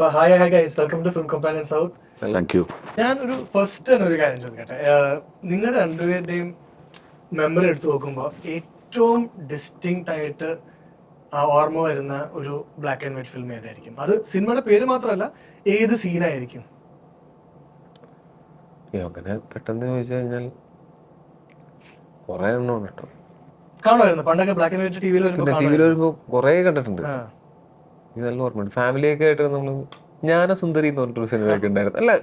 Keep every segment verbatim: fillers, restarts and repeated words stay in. But hi, hi guys, welcome to Film Companion South. Thank you. I have first time to get a member member of the distinct title a black and white film. That's cinema cinema. This is scene. Black and white T V. Family, Yana Sundari, not to send back in there. Alas,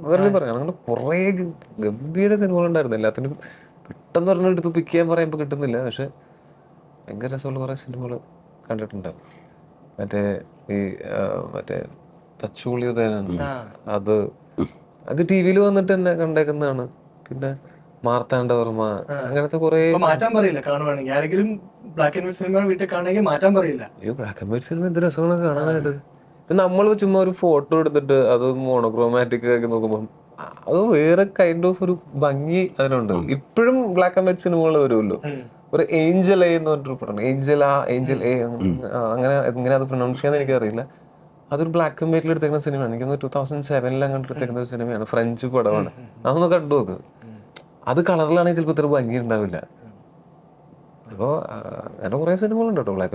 wherever I'm not correct, the bearders and wonder the Latin. Turner to pick him or implicate in the letter. I get a solar cinema conductor. At a touchulio then other at the T V on the ten conductor, Martha and Dorma. I'm going to correct Matamarilla, Carnival, Yarigrim, black and white cinema with a Carnegie Matamarilla. You black and white cinema, there are so many. When I'm much more photoed that the other monochromatic. Oh, here a kind of bungy. I don't know. It pretty black and white cinema. But angel A, not true. Angel A, angel A. I'm going to pronounce it. Other black and white cinema in two thousand seven and cinema, French. I'm not dog. That's why I don't know what I'm doing. I don't know what I'm doing.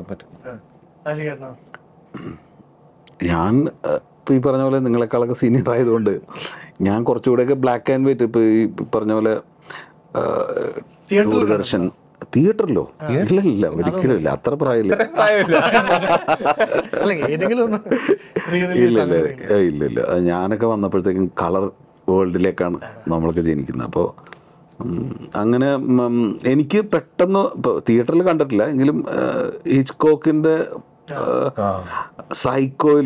I'm a black and white theater. Theatre low. Little, little, little, little, little, little, little, little, little, little, little, little, little, Angana Eniki Petano theatre Gandala, Hitchcock in the psycho a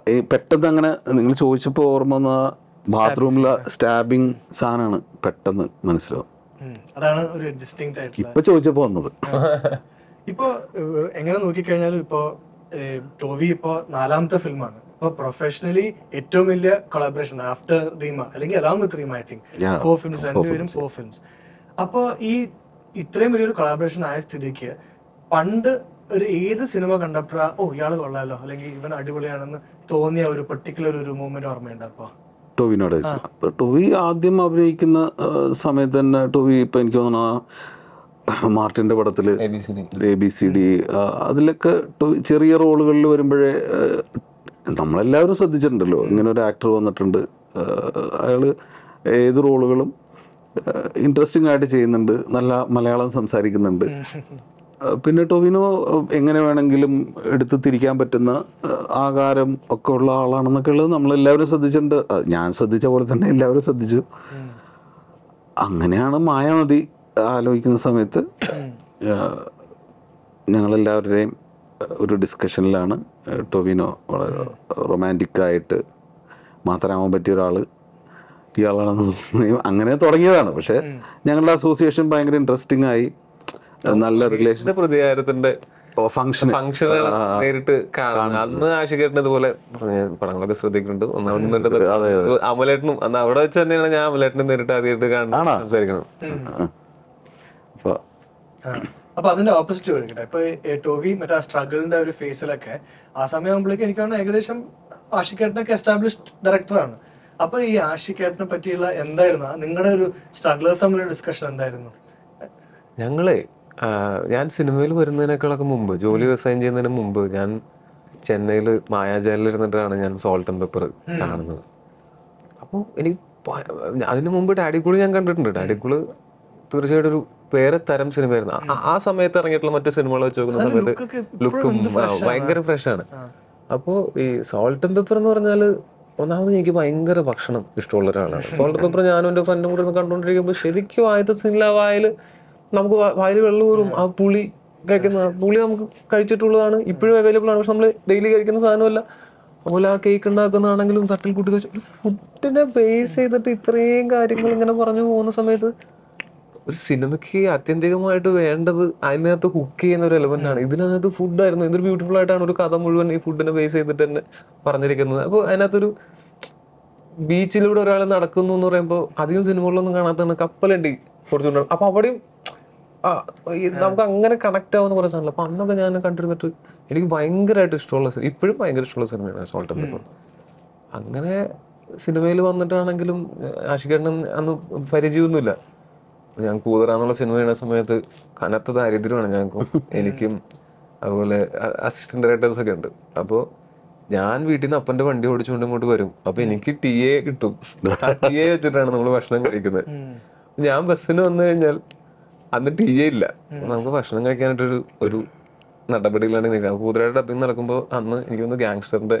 petangana, an English Ochapo or Mana, bathroom stabbing, San Petan Minister. Another distinct title. Ipacho Ipo Enganoki Kanapo, Tovipo, Nalamta Filman. Professionally, eight million collaboration after Rima. Around with Rima, I think. Yeah, four films, four, four films. Four films. So, this eight million collaboration is the first time cinema conductor, oh, this is a particular moment. Tovino Thomas. Tovino Martin de Baratale, A B C D. A B C D. That's I am a lover of the gender. I am an actor on the trend. I interesting attitude. I am a Malayalam samsari. Pinatovino, Enganavangilum, Edithirikam Patana, Agaram, Okola, Alanakalam, I am a lover of the gender. Nans of the Javor than a lover of the Jew. Angana Maya the Aloikin Summit. Nangal loved him. Discussion Lana, Tovino, romantic kite, Mataramo Betiral, Yalan's name, Anganeth or Yelano. Young association by an interesting eye, another relation for the air than the function. Functional, Ashikatan, the Volet, Parangas with the Grindu, Amuletum, and Avachan and Amuletum, the retired. But the opposite to it. Tovi met a struggle in the face like a Asamian Ashikatan established director. Upper Ashikatan Patila and there, Ningada strugglers some discussion there. Youngly, Yan cinema were in the Nakalaka Jolie was in the Mumba, Yan Chennai, Maya Jelly, and the Dran salt and pepper. I remember Tadikuli and Content, Tadikulu to പേരെ തരം സിനിമയായിരുന്നു ആ സമയത്ത് ഇറങ്ങിയിട്ടുള്ള മറ്റു സിനിമകളെ വെച്ച് നോക്കുമ്പോൾ ലുക്കും ഭയങ്കര ഫ്രഷ് ആണ് അപ്പോൾ ഈ salt and pepper എന്ന് പറഞ്ഞാൽ ഒന്നാമത് എനിക്ക് ഭയങ്കര ഭക്ഷണം ഇഷ്ടമുള്ള ഒരാളാണ് salt and pepper ഞാനും എൻ്റെ ഫ്രണ്ടും കൂടി കണ്ടുകൊണ്ടിരിക്കുമ്പോൾ ശരിക്കും ആയിട്ട് സിനിമ വായിൽ നമുക്ക് വായിൽ വെള്ളം ഊറും ആ പുളി കഴിക്കുന്ന പുളി നമുക്ക് കഴിച്ചിട്ടുള്ളതാണ് ഇപ്പോഴും അവൈലബിൾ ആണ് പക്ഷെ നമ്മൾ ഡെയിലി കഴിക്കുന്ന സാധനമല്ല അതുപോലെ ആ കേക്ക് ഉണ്ടാക്കുന്നതാണെങ്കിലും തട്ടിൽ കൂട്ടി ഫുഡിനെ ബേസ് ചെയ്തിട്ട് ഇത്രയും കാര്യങ്ങൾ ഇങ്ങനെ പറഞ്ഞു പോകുന്ന സമയത്ത് cinema ki atyantikamaya to end up അതിനകത്ത് കുക്ക് ചെയ്യുന്ന ഒരു എലമെന്റ് ആണ് ഇതിനകത്ത് ഫുഡായിരുന്നു ഇതൊരു ബ്യൂട്ടിഫുൾ ആയിട്ടാണ് ഒരു കഥ മുഴുവൻ ഈ ഫുഡിനെ ബേസ് ചെയ്തിട്ട് തന്നെ പറഞ്ഞിരിക്കുന്നത് അപ്പോൾ അതിനകത്തൊരു ബീച്ചിലൂടെ ഒരാൾ നടക്കുന്നു എന്ന് പറയുമ്പോൾ അധികം സിനിമകളിലൊന്നും കാണാത്തതാണ് കപ്പലണ്ടി കുറച്ചുണ്ട് അപ്പോൾ അവിടെയും Ah, namka angane connect avunu kore sannalla. Appo annokka njan kandirunittu enikku bhayangarayittu ishtamulla sir. Ippozhum bhayankara ishtamulla sir nanu Salt and Pepper. Angane സിനിമയിൽ വന്നിട്ടാണെങ്കിലും ആഷികണ്ണൻ അന്ന് പരിചയമൊന്നുമില്ല. ഞാൻ കൂതറാന്നുള്ള സിനിമ ചെയ്യുന്ന സമയത്ത് കനത്ത ദാരിദ്ര്യമാണ് ഞങ്ങൾക്ക്, എനിക്കും അതുപോലെ അസിസ്റ്റന്റ് ഡയറക്ടേഴ്സൊക്കെ ഉണ്ട്. അപ്പോൾ ഞാൻ വീട്ടിൽ നിന്ന് അപ്പൻ്റെ വണ്ടി ഓടിച്ചുകൊണ്ട് ഇങ്ങോട്ട് വരും. അപ്പോൾ എനിക്ക് ടി എ കിട്ടും. ടി എ വെച്ചിട്ടാണ് നമ്മൾ ഭക്ഷണം കഴിക്കുന്നത്. ഞാൻ ബസ്സിന് വന്നു കഴിഞ്ഞാൽ അന്ന് ടി എ ഇല്ല, നമുക്ക് ഭക്ഷണം കഴിക്കാനായിട്ടൊരു ഒരു നടപടിയിലാണ് നിൽക്കുക. കൂതറയുടെ ഡബിൽ നടക്കുമ്പോൾ അന്ന് എനിക്കൊന്ന് ഗാങ്സ്റ്ററിൻ്റെ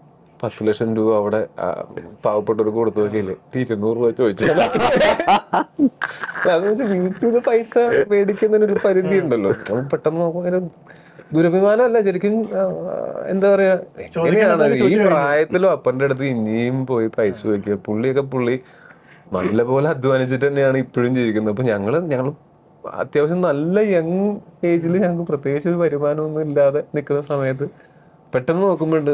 പത്ത് ലക്ഷം രൂപ അവിടെ പാവപ്പെട്ടവർക്ക് കൊടുത്തു നോക്കിയില്ലേ, ഇരുന്നൂറ് രൂപ ചോദിച്ചു. അതെന്ന് വെച്ചാൽ വീട്ടിൽ നിന്ന് പൈസ മേടിക്കുന്നതിനൊരു പരിധി ഉണ്ടല്ലോ. നമ്മൾ പെട്ടെന്ന് നോക്കുമ്പോൾ ദുരഭിമാനമല്ല, ശരിക്കും എന്താ പറയാ, ഈ പ്രായത്തിലും അപ്പൻ്റെ അടുത്ത് ഇനിയും പോയി പൈസ ചോദിക്കുക. പുള്ളിയൊക്കെ പുള്ളി നല്ലപോലെ അധ്വാനിച്ചിട്ട് തന്നെയാണ് ഇപ്പോഴും ജീവിക്കുന്നത്. അപ്പൊ ഞങ്ങള് ഞങ്ങൾ അത്യാവശ്യം നല്ല യങ് ഏജിൽ ഞങ്ങൾക്ക് പ്രത്യേകിച്ച് ഒരു വരുമാനമൊന്നും ഇല്ലാതെ നിൽക്കുന്ന സമയത്ത് പെട്ടെന്ന് നോക്കുമ്പോണ്ട്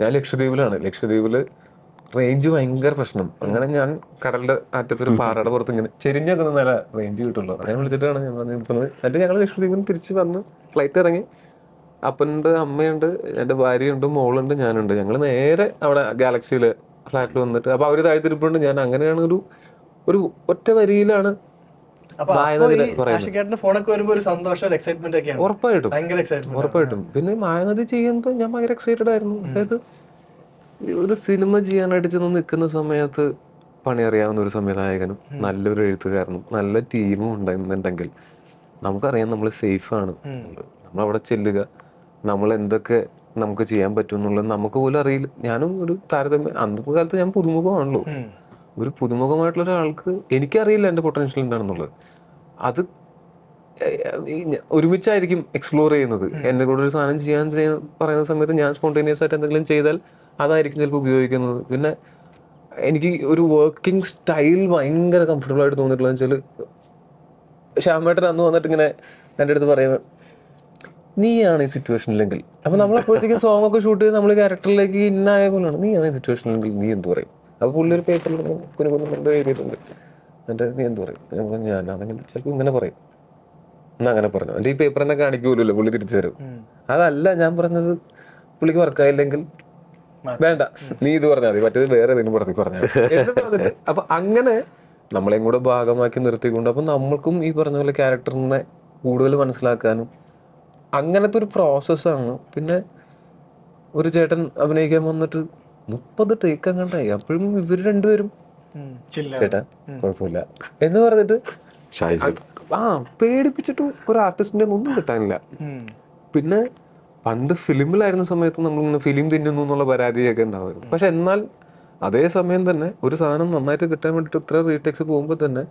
ഞാൻ ലക്ഷദ്വീപിലാണ്, ലക്ഷദ്വീപില് റേഞ്ച് ഭയങ്കര പ്രശ്നം. അങ്ങനെ ഞാൻ കടലിന്റെ അറ്റത്തൊരു പാറയുടെ പുറത്ത് ഇങ്ങനെ ചെരിഞ്ഞൊക്കെ നല്ല റേഞ്ച് കിട്ടുള്ളൂ. അങ്ങനെ വിളിച്ചിട്ടാണ് ഞാൻ വന്ന് നിൽക്കുന്നത്. എന്നിട്ട് ഞങ്ങൾ ലക്ഷദ്വീപിൽ നിന്ന് തിരിച്ച് വന്ന് ഫ്ലൈറ്റ് ഇറങ്ങി, അപ്പനുണ്ട് അമ്മയുണ്ട് എൻ്റെ ഭാര്യയുണ്ട് മോളുണ്ട് ഞാനുണ്ട്, ഞങ്ങൾ നേരെ അവിടെ ഗാലക്സിയിലെ ഫ്ലാറ്റിൽ വന്നിട്ട് അപ്പോൾ അവർ താഴ്ത്തിരിപ്പുണ്ട്. ഞാൻ അങ്ങനെയാണ് ഒരു ഒരു ഒറ്റ വരിയിലാണ് ഉറപ്പായിട്ടും ഉറപ്പായിട്ടും പിന്നെ മായനദി ചെയ്യുമ്പോൾ ഞാൻ ഭയങ്കര എക്സൈറ്റഡ് ആയിരുന്നു. അതായത് ഇവിടുത്തെ സിനിമ ചെയ്യാനായിട്ട് ചെന്ന് നിൽക്കുന്ന സമയത്ത് പണി അറിയാവുന്ന ഒരു സംവിധായകനും നല്ലൊരു എഴുത്തുകാരനും നല്ല ടീമും ഉണ്ടായിരുന്നുണ്ടെങ്കിൽ നമുക്കറിയാം നമ്മൾ സേഫാണ്. നമ്മളവിടെ ചെല്ലുക, നമ്മൾ എന്തൊക്കെ നമുക്ക് ചെയ്യാൻ പറ്റും എന്നുള്ളത് നമുക്ക് പോലും അറിയില്ല. ഞാനും ഒരു താരതമ്യം അന്നത്തെ കാലത്ത് ഞാൻ പുതുമുഖമാണല്ലോ, ഒരു പുതുമുഖമായിട്ടുള്ള ഒരാൾക്ക് എനിക്കറിയില്ല എൻ്റെ പൊട്ടൻഷ്യൽ എന്താണെന്നുള്ളത്. അത് ഒരുമിച്ചായിരിക്കും എക്സ്പ്ലോർ ചെയ്യുന്നത്. എൻ്റെ കൂടെ ഒരു സാധനം ചെയ്യാൻ പറയുന്ന സമയത്ത് ഞാൻ സ്പോണ്ടേനിയസ് ആയിട്ട് എന്തെങ്കിലും ചെയ്താൽ അതായിരിക്കും ചിലപ്പോൾ ഉപയോഗിക്കുന്നത്. പിന്നെ എനിക്ക് ഒരു വർക്കിംഗ് സ്റ്റൈൽ ഭയങ്കര കംഫർട്ടബിൾ ആയിട്ട് തോന്നിയിട്ടുള്ളത് വെച്ചാൽ ശ്യാമേട്ടൻ അന്ന് വന്നിട്ട് ഇങ്ങനെ എൻ്റെ അടുത്ത് പറയുന്നത് നീയാണ് ഈ സിറ്റുവേഷനിലെങ്കിൽ, അപ്പം നമ്മളപ്പോഴത്തേക്കും സോങ് ഒക്കെ ഷൂട്ട് ചെയ്ത് നമ്മൾ ക്യാരക്ടറിലേക്ക് ഇന്നായ പോലെയാണ്. നീയാണ് ഈ സിറ്റുവേഷനിലെങ്കിൽ നീ എന്ത് പറയും? അപ്പോൾ പുള്ളി ഒരു പേപ്പറിൽ കുഞ്ഞു കുഞ്ഞു കൊണ്ട് എഴുതിയിട്ടുണ്ട്. എന്നിട്ട് നീ എന്ത് പറയും? ഞാനാണെങ്കിൽ ചിലപ്പോൾ ഇങ്ങനെ പറയും, എന്നാ അങ്ങനെ പറഞ്ഞു. എൻ്റെ ഈ പേപ്പർ തന്നെ കാണിക്കൂലല്ലോ, പുള്ളി തിരിച്ചു തരും. അതല്ല ഞാൻ പറഞ്ഞത്, പുള്ളിക്ക് വർക്കായില്ലെങ്കിൽ വേണ്ട നീ ഇത് പറഞ്ഞാൽ മതി, മറ്റേത് വേറെ ഏതെങ്കിലും പുറത്തേക്ക് പറഞ്ഞാൽ എന്ന് പറഞ്ഞിട്ട് അപ്പം അങ്ങനെ നമ്മളെയും കൂടെ ഭാഗമാക്കി നിർത്തിക്കൊണ്ട് അപ്പം നമ്മൾക്കും ഈ പറഞ്ഞ പോലെ ക്യാരക്ടറിനെ കൂടുതൽ മനസ്സിലാക്കാനും അങ്ങനത്തെ ഒരു പ്രോസസ്സാണ്. പിന്നെ ഒരു ചേട്ടൻ അഭിനയിക്കാൻ വന്നിട്ട് മുപ്പത് ടേക്ക് അങ്ങാണ്ടായി, അപ്പോഴും ഇവർ രണ്ടുപേരും ചേട്ടാ കുഴപ്പമില്ല എന്ന് പറഞ്ഞിട്ട് ആ പേടിപ്പിച്ചിട്ട് ഒരു ആർട്ടിസ്റ്റിന്റെ ഒന്നും കിട്ടാനില്ല. പിന്നെ പണ്ട് ഫിലിമിലായിരുന്ന സമയത്ത് നമ്മളിങ്ങനെ ഫിലിം തിന്നുന്നു എന്നുള്ള പരാതിയൊക്കെ ഉണ്ടാവുമായിരുന്നു. പക്ഷെ എന്നാൽ അതേ സമയം തന്നെ ഒരു സാധനം നന്നായിട്ട് കിട്ടാൻ വേണ്ടിയിട്ട് ഇത്ര റീടേക്സ് പോകുമ്പോൾ തന്നെ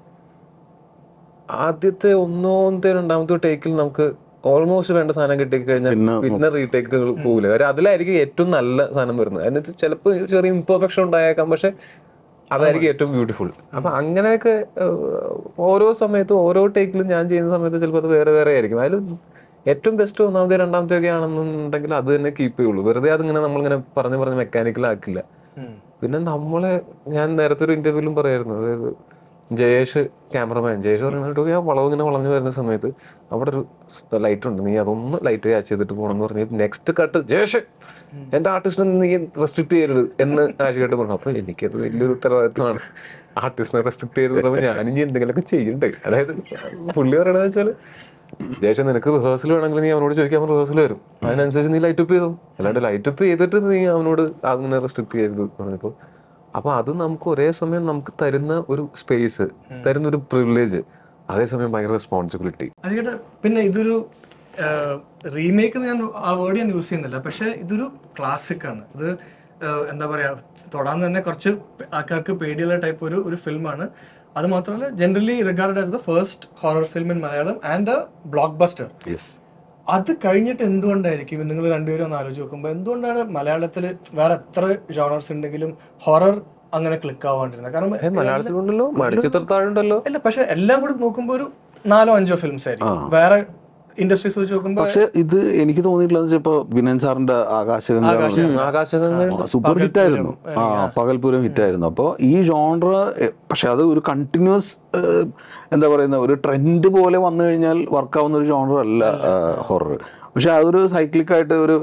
ആദ്യത്തെ ഒന്നോ ഒന്നത്തെ രണ്ടാമത്തെ ടേക്കിൽ നമുക്ക് ഓൾമോസ്റ്റ് വേണ്ട സാധനം കിട്ടിക്കഴിഞ്ഞാൽ പിന്നെ റീടേക്കുകൾ പോകില്ല. കാര്യം അതിലായിരിക്കും ഏറ്റവും നല്ല സാധനം വരുന്നത്. അതിനകത്ത് ചിലപ്പോൾ ചെറിയ ഇംപെർഫെക്ഷൻ ഉണ്ടായേക്കാം, പക്ഷെ അതായിരിക്കും ഏറ്റവും ബ്യൂട്ടിഫുൾ. അപ്പം അങ്ങനെയൊക്കെ ഓരോ സമയത്തും ഓരോ ടേക്കിലും ഞാൻ ചെയ്യുന്ന സമയത്ത് ചിലപ്പോൾ അത് വേറെ വേറെ ആയിരിക്കും. അതിൽ ഏറ്റവും ബെസ്റ്റ് ഒന്നാമത്തെ രണ്ടാമത്തെ ഒക്കെ ആണെന്നുണ്ടെങ്കിൽ അത് തന്നെ കീപ്പ് ചെയ്യുള്ളൂ. വെറുതെ അതിങ്ങനെ നമ്മളിങ്ങനെ പറഞ്ഞ് പറഞ്ഞ് മെക്കാനിക്കലാക്കില്ല. പിന്നെ നമ്മളെ ഞാൻ നേരത്തെ ഒരു ഇന്റർവ്യൂലും പറയായിരുന്നു, അതായത് ജയേഷ് ക്യാമറമാൻ ജയേഷ് പറഞ്ഞിട്ട് ഞാൻ വളവ് ഇങ്ങനെ വളഞ്ഞു വരുന്ന സമയത്ത് അവിടെ ഒരു ലൈറ്റുണ്ട്, നീ അതൊന്ന് ലൈറ്റ് ക്യാച്ച് ചെയ്തിട്ട് പോകണമെന്ന് പറഞ്ഞ് നെക്സ്റ്റ് കട്ട് ജയേഷ് എൻ്റെ ആർട്ടിസ്റ്റിനെ നീ റെസ്ട്രിക്ട് ചെയ്യരുത് എന്ന് ആഷികേട്ട് പറഞ്ഞു. അപ്പോൾ എനിക്കത് വലിയൊരു ഉത്തരവാദിത്വമാണ്, ആർട്ടിസ്റ്റിനെ റെസ്ട്രിക്ട് ചെയ്യരുത്. ഞാനിനി എന്തെങ്കിലുമൊക്കെ ചെയ്യണ്ടേ. അതായത് പുള്ളി പറയണതെന്ന് വെച്ചാൽ ദേശം നിനക്ക് റിഹേഴ്സൽ വേണമെങ്കിൽ നീ അവനോട് ചോദിക്കുക, അവൻ റിഹേഴ്സൽ വരും. അതിനനുസരിച്ച് നീ ലൈറ്റപ്പ് ചെയ്തോ, അല്ലാണ്ട് ലൈറ്റപ്പ് ചെയ്തിട്ട് നീ അവനോട് അങ്ങനെ റെസ്ട്രിക്ട് ചെയ്യരുത് പറഞ്ഞപ്പോൾ. അപ്പോൾ അത് നമുക്ക് ഒരേ സമയം നമുക്ക് തരുന്ന ഒരു സ്പേസ്, തരുന്നൊരു പ്രിവിലേജ്, അതേസമയം ഭയങ്കര റെസ്പോൺസിബിലിറ്റി. അതിന് പിന്നെ ഇതൊരു റീമേക്ക് ഞാൻ ആ വേർഡ് ഞാൻ യൂസ് ചെയ്യുന്നില്ല, പക്ഷേ ഇതൊരു ക്ലാസിക്കാണ്. ഇത് എന്താ പറയുക, തൊടാന്ന് തന്നെ കുറച്ച് ആൾക്കാർക്ക് പേടിയുള്ള ടൈപ്പ് ഒരു ഒരു ഫിലിമാണ്. അത് മാത്രമല്ല generally regard as the first horror film in Malayalam and a blockbuster. അത് കഴിഞ്ഞിട്ട് എന്തുകൊണ്ടായിരിക്കും നിങ്ങൾ രണ്ടുപേരും ഒന്ന് ആലോചിച്ച് നോക്കുമ്പോൾ എന്തുകൊണ്ടാണ് മലയാളത്തിൽ വേറെ എത്ര ജോണേഴ്സ് ഉണ്ടെങ്കിലും ഹൊറർ അങ്ങനെ ക്ലിക്ക് ആവാണ്ടിരുന്നത്? കാരണം അല്ല, പക്ഷെ എല്ലാം കൂടി നോക്കുമ്പോൾ ഒരു നാലോ അഞ്ചോ ഫിലിംസ് ആയിരിക്കും വേറെ ഇൻഡസ്ട്രീസ് വെച്ച് നോക്കുമ്പോൾ. പക്ഷെ ഇത് എനിക്ക് തോന്നിയിട്ടുള്ളത് ഇപ്പോൾ വിനയൻ സാറിന്റെ ആകാശഗംഗ സൂപ്പർ ഹിറ്റ് ആയിരുന്നു, ആ പകൽപൂരം ഹിറ്റായിരുന്നു. അപ്പോൾ ഈ ജോണർ പക്ഷെ അത് ഒരു കണ്ടിന്യൂസ് എന്താ പറയുന്ന ഒരു ട്രെൻഡ് പോലെ വന്നു കഴിഞ്ഞാൽ വർക്കാവുന്ന ഒരു ജോണർ അല്ല ഹൊറർ. പക്ഷെ അതൊരു സൈക്ലിക്കായിട്ട് ഒരു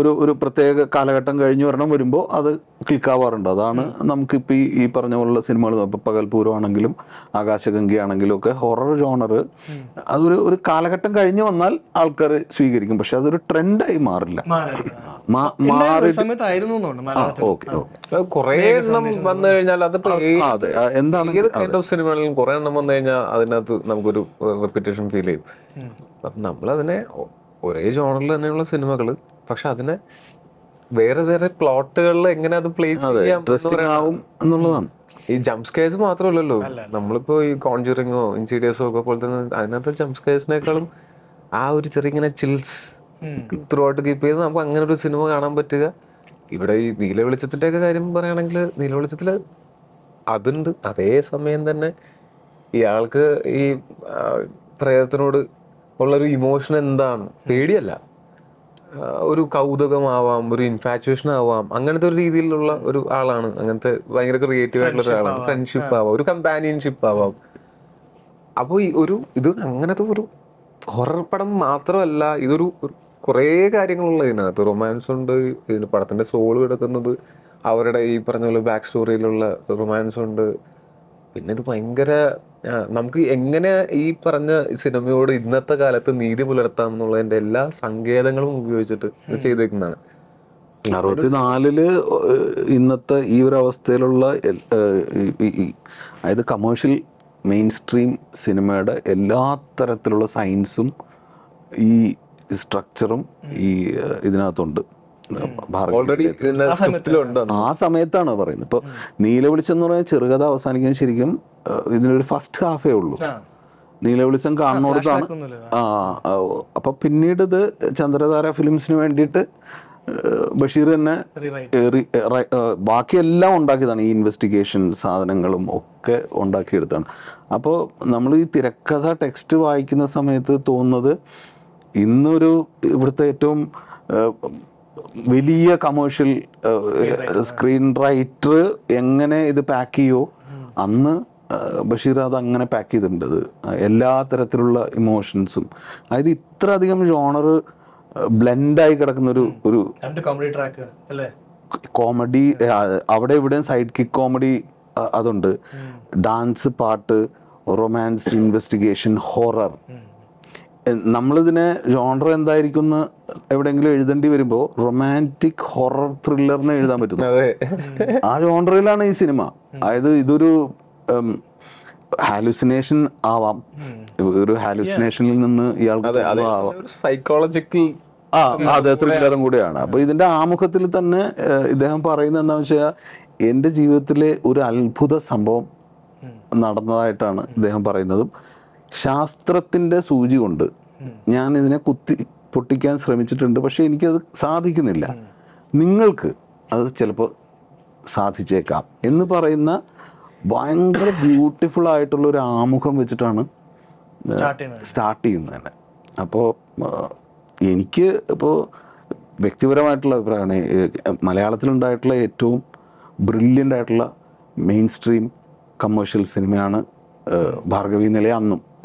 ഒരു ഒരു പ്രത്യേക കാലഘട്ടം കഴിഞ്ഞ് ഒരെണ്ണം വരുമ്പോൾ അത് ക്ലിക്കാവാറുണ്ട്. അതാണ് നമുക്കിപ്പോൾ ഈ ഈ പറഞ്ഞ പോലുള്ള സിനിമകൾ ഇപ്പോൾ പകൽപൂരമാണെങ്കിലും ആകാശഗംഗയാണെങ്കിലും ഒക്കെ ഹൊറർ ജോണറ് അതൊരു ഒരു കാലഘട്ടം കഴിഞ്ഞ് വന്നാൽ ആൾക്കാർ സ്വീകരിക്കും, പക്ഷെ അതൊരു ട്രെൻഡായി മാറില്ല. കുറേ എണ്ണം വന്നു കഴിഞ്ഞാൽ അത് എന്താണ് സിനിമകളിലും കുറേ എണ്ണം വന്നു കഴിഞ്ഞാൽ അതിനകത്ത് നമുക്കൊരു റെപ്യൂട്ടേഷൻ ഫീൽ ചെയ്യും. അപ്പം നമ്മളതിനെ ഒരേ ജോണറിൽ തന്നെയുള്ള സിനിമകൾ, പക്ഷെ അതിനെ വേറെ വേറെ പ്ലോട്ടുകളിൽ എങ്ങനെ അത് പ്ലേ ചെയ്യാം എന്നുള്ളതാണ്. ഈ ജംപ് സ്കെയർസ് മാത്രമല്ലല്ലോ, നമ്മളിപ്പോൾ ഈ കോൺജൂറിങ്ങോ ഇൻസീഡിയസോ ഒക്കെ പോലെ തന്നെ അതിനകത്ത് ജംപ് സ്കെയർസിനേക്കാളും ആ ഒരു ചെറിയ ഇങ്ങനെ ചിൽസ് ത്രൂ ഔട്ട് കീപ്പ് ചെയ്ത് നമുക്ക് അങ്ങനെ ഒരു സിനിമ കാണാൻ പറ്റുക. ഇവിടെ ഈ നീല വെളിച്ചത്തിൻ്റെ ഒക്കെ കാര്യം പറയുകയാണെങ്കിൽ നീല വെളിച്ചത്തിൽ അതുണ്ട്, അതേ സമയം തന്നെ ഇയാൾക്ക് ഈ പ്രേതത്തിനോട് ഉള്ളൊരു ഇമോഷൻ എന്താണ്, പേടിയല്ല, ഒരു കൗതുകമാവാം, ഒരു ഇൻഫാച്വേഷൻ ആവാം, അങ്ങനത്തെ ഒരു രീതിയിലുള്ള ഒരു ആളാണ്. അങ്ങനത്തെ ഭയങ്കര ക്രിയേറ്റീവ് ആയിട്ടുള്ള ഒരാളാണ്. ഫ്രണ്ട്ഷിപ്പ് ആവാം, ഒരു കമ്പാനിയൻഷിപ്പ് ആവാം. അപ്പോൾ ഈ ഒരു ഇത് അങ്ങനത്തെ ഒരു ഹൊറർ പടം മാത്രമല്ല, ഇതൊരു കുറേ കാര്യങ്ങളുള്ള ഇതിനകത്ത് റൊമാൻസ് ഉണ്ട്. ഇതിന് പടത്തിൻ്റെ സോൾ കിടക്കുന്നത് അവരുടെ ഈ പറഞ്ഞ പോലെ ബാക്ക് സ്റ്റോറിയിലുള്ള റൊമാൻസ് ഉണ്ട്. പിന്നെ ഇത് ഭയങ്കര നമുക്ക് എങ്ങനെ ഈ പറഞ്ഞ സിനിമയോട് ഇന്നത്തെ കാലത്ത് നീതി പുലർത്താം എന്നുള്ളതിന്റെ എല്ലാ സങ്കേതങ്ങളും ഉപയോഗിച്ചിട്ട് ഇത് ചെയ്തേക്കുന്നതാണ്. അറുപത്തിനാലില് ഇന്നത്തെ ഈ ഒരു അവസ്ഥയിലുള്ള അതായത് കമേഴ്ഷ്യൽ മെയിൻ സ്ട്രീം സിനിമയുടെ എല്ലാ തരത്തിലുള്ള സയൻസും ഈ സ്ട്രക്ചറും ഈ ഇതിനകത്തുണ്ട്. ആ സമയത്താണ് പറയുന്നത്. ഇപ്പോൾ നീലവെളിച്ചെന്ന് പറഞ്ഞാൽ ചെറുകഥ അവസാനിക്കാൻ ശരിക്കും ഇതിനൊരു ഫസ്റ്റ് ഹാഫേ ഉള്ളൂ. നീലവെളിച്ചം കാണുന്നോടത്താണ് ആ. അപ്പം പിന്നീട് ഇത് ചന്ദ്രധാര ഫിലിംസിന് വേണ്ടിയിട്ട് ബഷീർ തന്നെ ബാക്കിയെല്ലാം ഉണ്ടാക്കിയതാണ്. ഈ ഇൻവെസ്റ്റിഗേഷൻ സാധനങ്ങളും ഒക്കെ ഉണ്ടാക്കിയെടുത്താണ്. അപ്പോൾ നമ്മൾ ഈ തിരക്കഥ ടെക്സ്റ്റ് വായിക്കുന്ന സമയത്ത് തോന്നുന്നത് ഇന്നൊരു ഇവിടുത്തെ ഏറ്റവും വലിയ കമേഴ്ഷ്യൽ സ്ക്രീൻ റൈറ്റർ എങ്ങനെ ഇത് പാക്ക് ചെയ്യോ, അന്ന് ബഷീർ അത് അങ്ങനെ പാക്ക് ചെയ്തിട്ടുണ്ട്. എല്ലാ തരത്തിലുള്ള ഇമോഷൻസും, അതായത് ഇത്ര അധികം ജോണർ ബ്ലെൻഡായി കിടക്കുന്നൊരു ഒരു കോമഡി, അവിടെ ഇവിടെയും സൈഡ് കിക്ക് കോമഡി അതുണ്ട്, ഡാൻസ്, പാട്ട്, റൊമാൻസ്, ഇൻവെസ്റ്റിഗേഷൻ, ഹൊറർ. നമ്മളിതിനെ ജോണർ എന്തായിരിക്കും എന്ന് എവിടെയെങ്കിലും എഴുതേണ്ടി വരുമ്പോൾ റൊമാൻറ്റിക് ഹൊറർ ത്രില്ലറിനെ എഴുതാൻ പറ്റുന്നു. ആ ജോണറിലാണ് ഈ സിനിമ. അതായത് ഇതൊരു ഹാലുസിനേഷൻ ആവാം, ഒരു ഹാലുസിനേഷനിൽ നിന്ന് ഇയാൾക്ക് സൈക്കോളജിക്കൽ ആ അതെ ത്രില്ലറും കൂടെയാണ്. അപ്പോൾ ഇതിൻ്റെ ആമുഖത്തിൽ തന്നെ ഇദ്ദേഹം പറയുന്നത് എന്താണെന്ന് വെച്ചാൽ എൻ്റെ ജീവിതത്തിലെ ഒരു അത്ഭുത സംഭവം നടന്നതായിട്ടാണ് ഇദ്ദേഹം പറയുന്നതും. ശാസ്ത്രത്തിൻ്റെ സൂചി കൊണ്ട് ഞാൻ ഇതിനെ കുത്തി പൊട്ടിക്കാൻ ശ്രമിച്ചിട്ടുണ്ട്, പക്ഷെ എനിക്കത് സാധിക്കുന്നില്ല. നിങ്ങൾക്ക് അത് ചിലപ്പോൾ സാധിച്ചേക്കാം എന്ന് പറയുന്ന ഭയങ്കര ബ്യൂട്ടിഫുൾ ആയിട്ടുള്ള ഒരു ആമുഖം വെച്ചിട്ടാണ് സ്റ്റാർട്ട് ചെയ്യുന്നത് തന്നെ. അപ്പോൾ എനിക്ക് ഇപ്പോൾ വ്യക്തിപരമായിട്ടുള്ള അഭിപ്രായമാണ് മലയാളത്തിലുണ്ടായിട്ടുള്ള ഏറ്റവും ബ്രില്യൻ്റ് ആയിട്ടുള്ള മെയിൻ സ്ട്രീം കമേഴ്ഷ്യൽ സിനിമയാണ് ഭാർഗവി നിലയ. അന്നും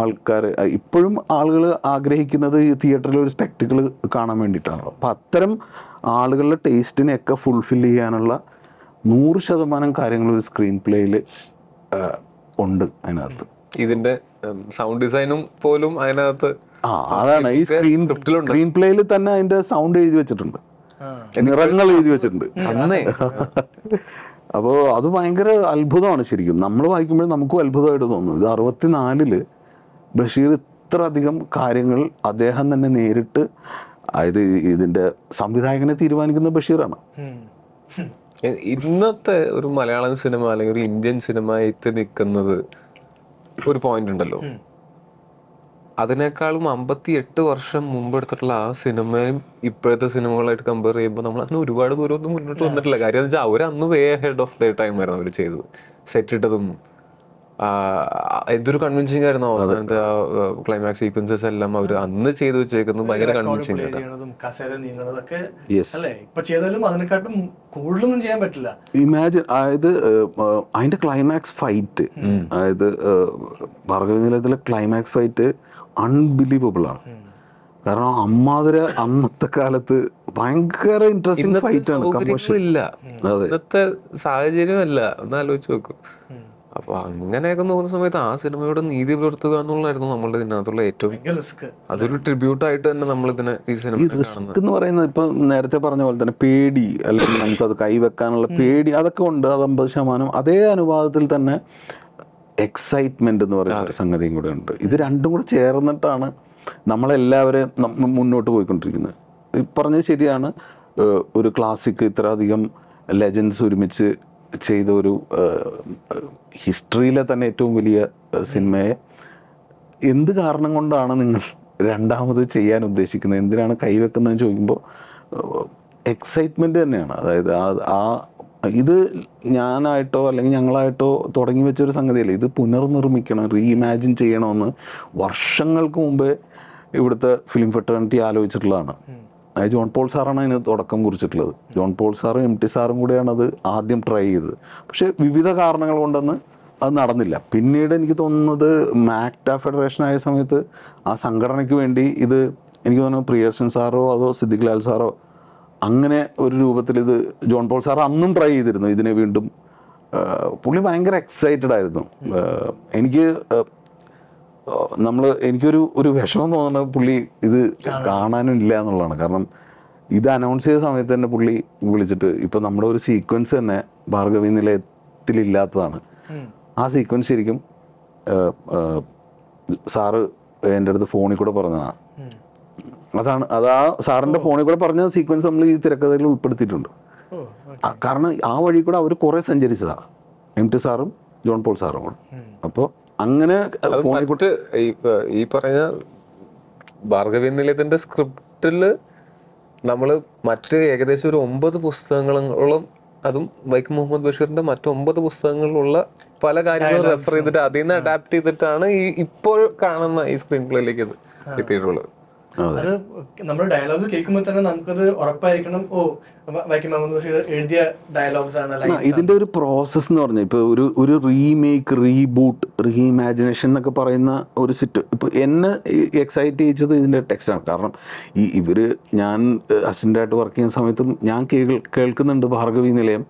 ആൾക്കാർ ഇപ്പോഴും ആളുകൾ ആഗ്രഹിക്കുന്നത് ഈ തിയേറ്ററിൽ ഒരു സ്പെക്ടിക്കിൾ കാണാൻ വേണ്ടിയിട്ടാണല്ലോ. അപ്പം അത്തരം ആളുകളുടെ ടേസ്റ്റിനെയൊക്കെ ഫുൾഫിൽ ചെയ്യാനുള്ള നൂറ് ശതമാനം കാര്യങ്ങളൊരു സ്ക്രീൻ പ്ലേയിൽ ഉണ്ട്. അതിനകത്ത് ഇതിൻ്റെ സൗണ്ട് ഡിസൈനും പോലും അതിനകത്ത് ആ അതാണ് ഈ സ്ക്രീൻ സ്ക്രീൻ പ്ലേയിൽ തന്നെ അതിൻ്റെ സൗണ്ട് എഴുതി വെച്ചിട്ടുണ്ട്, നിറങ്ങൾ എഴുതി വെച്ചിട്ടുണ്ട്. അപ്പോൾ അത് ഭയങ്കര അത്ഭുതമാണ് ശരിക്കും. നമ്മൾ വായിക്കുമ്പോഴും നമുക്കും അത്ഭുതമായിട്ട് തോന്നുന്നു. ഇത് അറുപത്തിനാലില് ബഷീർ ഇത്ര അധികം കാര്യങ്ങൾ അദ്ദേഹം തന്നെ നേരിട്ട്, അതായത് ഇതിൻ്റെ സംവിധായകനെ തീരുമാനിക്കുന്ന ബഷീറാണ്. ഇന്നത്തെ ഒരു മലയാളം സിനിമ അല്ലെങ്കിൽ ഒരു ഇന്ത്യൻ സിനിമ എത്തി നിൽക്കുന്നത് ഒരു പോയിന്റ് ഉണ്ടല്ലോ, അതിനേക്കാളും അമ്പത്തി എട്ട് വർഷം മുമ്പെടുത്തിട്ടുള്ള ആ സിനിമയും ഇപ്പോഴത്തെ സിനിമകളായിട്ട് കമ്പയർ ചെയ്യുമ്പോൾ നമ്മൾ അങ്ങനെ ഒരുപാട് ദൂരമൊന്നും മുന്നോട്ട് വന്നിട്ടില്ല. കാര്യം എന്ന് വെച്ചാൽ അവർ അന്ന് way head of the time ആയിരുന്നു അവർ ചെയ്തത്. സെറ്റ് ഇട്ടതും എന്തൊരു കൺവിൻസിങ് ആയിരുന്നു അവസാനത്തെ ആ ക്ലൈമാക്സ് സീക്വൻസസ് എല്ലാം അവർ അന്ന് ചെയ്ത് വെച്ചേക്കുന്നത് ഭയങ്കര കൺവിൻസിങ് ആയിരുന്നു. ഇമാജിൻ, അതായത് അതിന്റെ ക്ലൈമാക്സ് ഫൈറ്റ്, അതായത് വർഗനിലത്തിലെ ക്ലൈമാക്സ് ഫൈറ്റ് അൺബിലീവബിൾ ആണ്. കാരണം അമ്മാതിര അന്നത്തെ കാലത്ത് ഭയങ്കര ഇൻട്രസ്റ്റിംഗ് ഫൈറ്റ് ആണ്. കമേഴ്ഷ്യൽ ഇല്ല, ഇന്നത്തെ സാഹചര്യം അല്ല, ഒന്നാലോചിച്ച് നോക്കും. അപ്പൊ അങ്ങനെയൊക്കെ നോക്കുന്ന സമയത്ത് ആ സിനിമയോട് നീതി പുലർത്തുക എന്നുള്ളതായിരുന്നു നമ്മളുടെ ഇതിനകത്തുള്ള ഏറ്റവും റിസ്ക്. അതൊരു ട്രിബ്യൂട്ടായിട്ട് തന്നെ നമ്മൾ ഇതിനെ ഈ സിനിമ ഈ റിസ്ക് എന്ന് പറയുന്നത് ഇപ്പൊ നേരത്തെ പറഞ്ഞ പോലെ തന്നെ പേടി, അല്ലെങ്കിൽ നമുക്കത് കൈവെക്കാനുള്ള പേടി, അതൊക്കെ ഉണ്ട്. അത് അമ്പത് ശതമാനം. അതേ അനുപാതത്തിൽ തന്നെ എക്സൈറ്റ്മെന്റ് എന്ന് പറയുന്ന ഒരു സംഗതിയും കൂടെ ഉണ്ട്. ഇത് രണ്ടും കൂടെ ചേർന്നിട്ടാണ് നമ്മളെല്ലാവരും മുന്നോട്ട് പോയിക്കൊണ്ടിരിക്കുന്നത്. ഈ പറഞ്ഞത് ശരിയാണ്, ഒരു ക്ലാസിക് ഇത്ര അധികം ലെജൻസ് ഒരുമിച്ച് ചെയ്ത ഒരു ഹിസ്റ്ററിയിലെ തന്നെ ഏറ്റവും വലിയ സിനിമയെ എന്ത് കാരണം കൊണ്ടാണ് നിങ്ങൾ രണ്ടാമത് ചെയ്യാൻ ഉദ്ദേശിക്കുന്നത്, എന്തിനാണ് കൈവെക്കുന്നതെന്ന് ചോദിക്കുമ്പോൾ എക്സൈറ്റ്മെൻറ്റ് തന്നെയാണ്. അതായത് ആ ഇത് ഞാനായിട്ടോ അല്ലെങ്കിൽ ഞങ്ങളായിട്ടോ തുടങ്ങി വെച്ചൊരു സംഗതിയല്ല, ഇത് പുനർനിർമ്മിക്കണം, റീഇമാജിൻ ചെയ്യണമെന്ന് വർഷങ്ങൾക്ക് മുമ്പേ ഇവിടുത്തെ ഫിലിം ഫെറ്റേണിറ്റി ആലോചിച്ചിട്ടുള്ളതാണ്. അത് ജോൺ പോൾ സാറാണ് അതിന് തുടക്കം കുറിച്ചിട്ടുള്ളത്. ജോൺ പോൾ സാറും എം ടി സാറും കൂടെയാണ് അത് ആദ്യം ട്രൈ ചെയ്തത്. പക്ഷേ വിവിധ കാരണങ്ങൾ കൊണ്ടൊന്ന് അത് നടന്നില്ല. പിന്നീട് എനിക്ക് തോന്നുന്നത് മാക്ട ഫെഡറേഷൻ ആയ സമയത്ത് ആ സംഘടനയ്ക്ക് വേണ്ടി ഇത് എനിക്ക് തോന്നുന്നു പ്രിയദർശൻ സാറോ അതോ സിദ്ദിഖ് ലാൽ സാറോ അങ്ങനെ ഒരു രൂപത്തിൽ ഇത് ജോൺ പോൾ സാർ അന്നും ട്രൈ ചെയ്തിരുന്നു. ഇതിനെ വീണ്ടും പുള്ളി ഭയങ്കര എക്സൈറ്റഡ് ആയിരുന്നു. എനിക്ക് നമ്മൾ എനിക്കൊരു ഒരു വിഷമം തോന്നുന്നത് പുള്ളി ഇത് കാണാനും ഇല്ല എന്നുള്ളതാണ്. കാരണം ഇത് അനൗൺസ് ചെയ്ത സമയത്ത് തന്നെ പുള്ളി വിളിച്ചിട്ട്, ഇപ്പം നമ്മുടെ ഒരു സീക്വൻസ് തന്നെ ഭാർഗവീ നിലയത്തിലില്ലാത്തതാണ്. ആ സീക്വൻസ് ശരിക്കും സാറ് എൻ്റെ അടുത്ത് ഫോണിൽ കൂടെ പറഞ്ഞതാണ്. അതാണ് അത് ആ സാറിൻ്റെ ഫോണിൽ കൂടെ പറഞ്ഞ സീക്വൻസ് നമ്മൾ ഈ തിരക്കഥയിൽ ഉൾപ്പെടുത്തിയിട്ടുണ്ട്. കാരണം ആ വഴി കൂടെ അവർ കുറേ സഞ്ചരിച്ചതാണ്, എം ടി സാറും ജോൺ പോൾ സാറും കൂടെ. അപ്പോൾ അങ്ങനെ ഫോണിക്കൂട്ട് ഈ പറഞ്ഞ ഭാർഗവീ നിലയത്തിന്റെ സ്ക്രിപ്റ്റില് നമ്മള് മറ്റു ഏകദേശം ഒരു ഒമ്പത് പുസ്തകങ്ങളോളം, അതും വൈക്കം മുഹമ്മദ് ബഷീറിന്റെ മറ്റൊമ്പത് പുസ്തകങ്ങളിലുള്ള പല കാര്യങ്ങളും റെഫർ ചെയ്തിട്ട് അതിൽ നിന്ന് അഡാപ്റ്റ് ചെയ്തിട്ടാണ് ഈ ഇപ്പോൾ കാണുന്ന ഈ സ്ക്രീൻ പ്ലേയിലേക്ക് ഇത് എത്തിയിട്ടുള്ളത്. അത് നമ്മൾ ഡയലോഗ് കേൾക്കുമ്പോൾ തന്നെ നമുക്കത് ഉറപ്പായിരിക്കണം, ഓ വൈക്കം മുഹമ്മദ് ബഷീർ എഴുതിയ ഡയലോഗ്സ് ആണ്. ഇതിന്റെ ഒരു പ്രോസസ് എന്ന് പറഞ്ഞാൽ ഇപ്പൊ ഒരു ഒരു റീമേക്ക്, റീബൂട്ട്, റീഇമാജിനേഷൻ എന്നൊക്കെ പറയുന്ന ഒരു സിറ്റ് ഇപ്പൊ എന്നെ എക്സൈറ്റ് ചെയ്യിച്ചത് ഇതിന്റെ ടെക്സ്റ്റാണ്. കാരണം ഈ ഇവര് ഞാൻ അസിസ്റ്റന്റ് ആയിട്ട് വർക്ക് ചെയ്യുന്ന സമയത്തും ഞാൻ കേൾക്കുന്നുണ്ട് ഭാർഗവീ നിലയം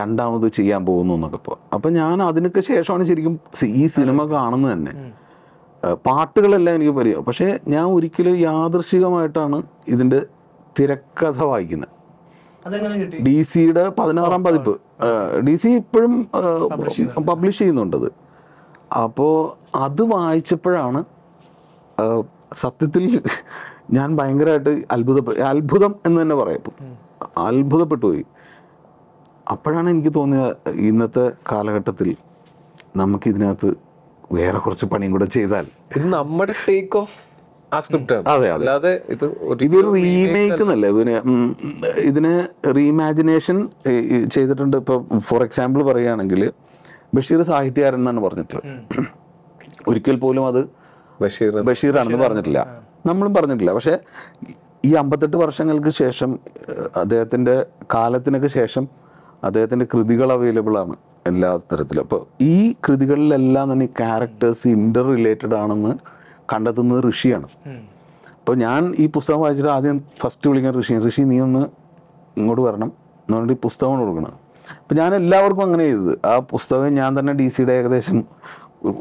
രണ്ടാമത് ചെയ്യാൻ പോകുന്നു എന്നൊക്കെ. ഇപ്പോൾ അപ്പൊ ഞാൻ അതിനൊക്കെ ശേഷമാണ് ശരിക്കും ഈ സിനിമ കാണുന്നത് തന്നെ. പാട്ടുകളെല്ലാം എനിക്ക് പരിചയം, പക്ഷേ ഞാൻ ഒരിക്കലും യാദൃശികമായിട്ടാണ് ഇതിൻ്റെ തിരക്കഥ വായിക്കുന്നത്. ഡി സിയുടെ പതിനാറാം പതിപ്പ് ഡി സി ഇപ്പോഴും പബ്ലിഷ് ചെയ്യുന്നുണ്ടത്. അപ്പോൾ അത് വായിച്ചപ്പോഴാണ് സത്യത്തിൽ ഞാൻ ഭയങ്കരമായിട്ട് അത്ഭുതപ്പെട്ട അത്ഭുതം എന്ന് തന്നെ പറയാം, അത്ഭുതപ്പെട്ടു പോയി. അപ്പോഴാണ് എനിക്ക് തോന്നിയത് ഇന്നത്തെ കാലഘട്ടത്തിൽ നമുക്കിതിനകത്ത് വേറെ കുറച്ച് പണിയും കൂടെ ചെയ്താൽ ഇത് നമ്മുടെ ടേക്ക് ഓഫ് ആ സ്ക്രിപ്റ്റ് ആണ്. അതെ, അല്ലാതെ ഇത് ഇതൊരു റീമേക്ക് എന്നല്ലേ പിന്നെ ഇതിന് റീഇമാജിനേഷൻ ചെയ്തിട്ടുണ്ട്. ഇപ്പോൾ ഫോർ എക്സാമ്പിൾ പറയുകയാണെങ്കിൽ ബഷീർ സാഹിത്യകാരൻ എന്നാണ് പറഞ്ഞിട്ടുള്ളത്, ഒരിക്കൽ പോലും അത് ബഷീർ ബഷീറാണെന്ന് പറഞ്ഞിട്ടില്ല, നമ്മളും പറഞ്ഞിട്ടില്ല. പക്ഷേ ഈ അമ്പത്തെട്ട് വർഷങ്ങൾക്ക് ശേഷം അദ്ദേഹത്തിൻ്റെ കാലത്തിനൊക്കെ ശേഷം അദ്ദേഹത്തിൻ്റെ കൃതികൾ അവൈലബിൾ ആണ് എല്ലാ തരത്തിലും. അപ്പോൾ ഈ കൃതികളിലെല്ലാം തന്നെ ഈ ക്യാരക്ടേഴ്സ് ഇൻ്റർ റിലേറ്റഡ് ആണെന്ന് കണ്ടെത്തുന്നത് ഋഷിയാണ്. അപ്പോൾ ഞാൻ ഈ പുസ്തകം വായിച്ചിട്ട് ആദ്യം ഫസ്റ്റ് വിളിക്കാൻ ഋഷി ഋഷി നീ ഒന്ന് ഇങ്ങോട്ട് വരണം എന്ന് പറഞ്ഞിട്ട് ഈ പുസ്തകമാണ് കൊടുക്കണം. അപ്പോൾ ഞാൻ എല്ലാവർക്കും അങ്ങനെ ചെയ്തത്. ആ പുസ്തകം ഞാൻ തന്നെ ഡി സിയുടെ ഏകദേശം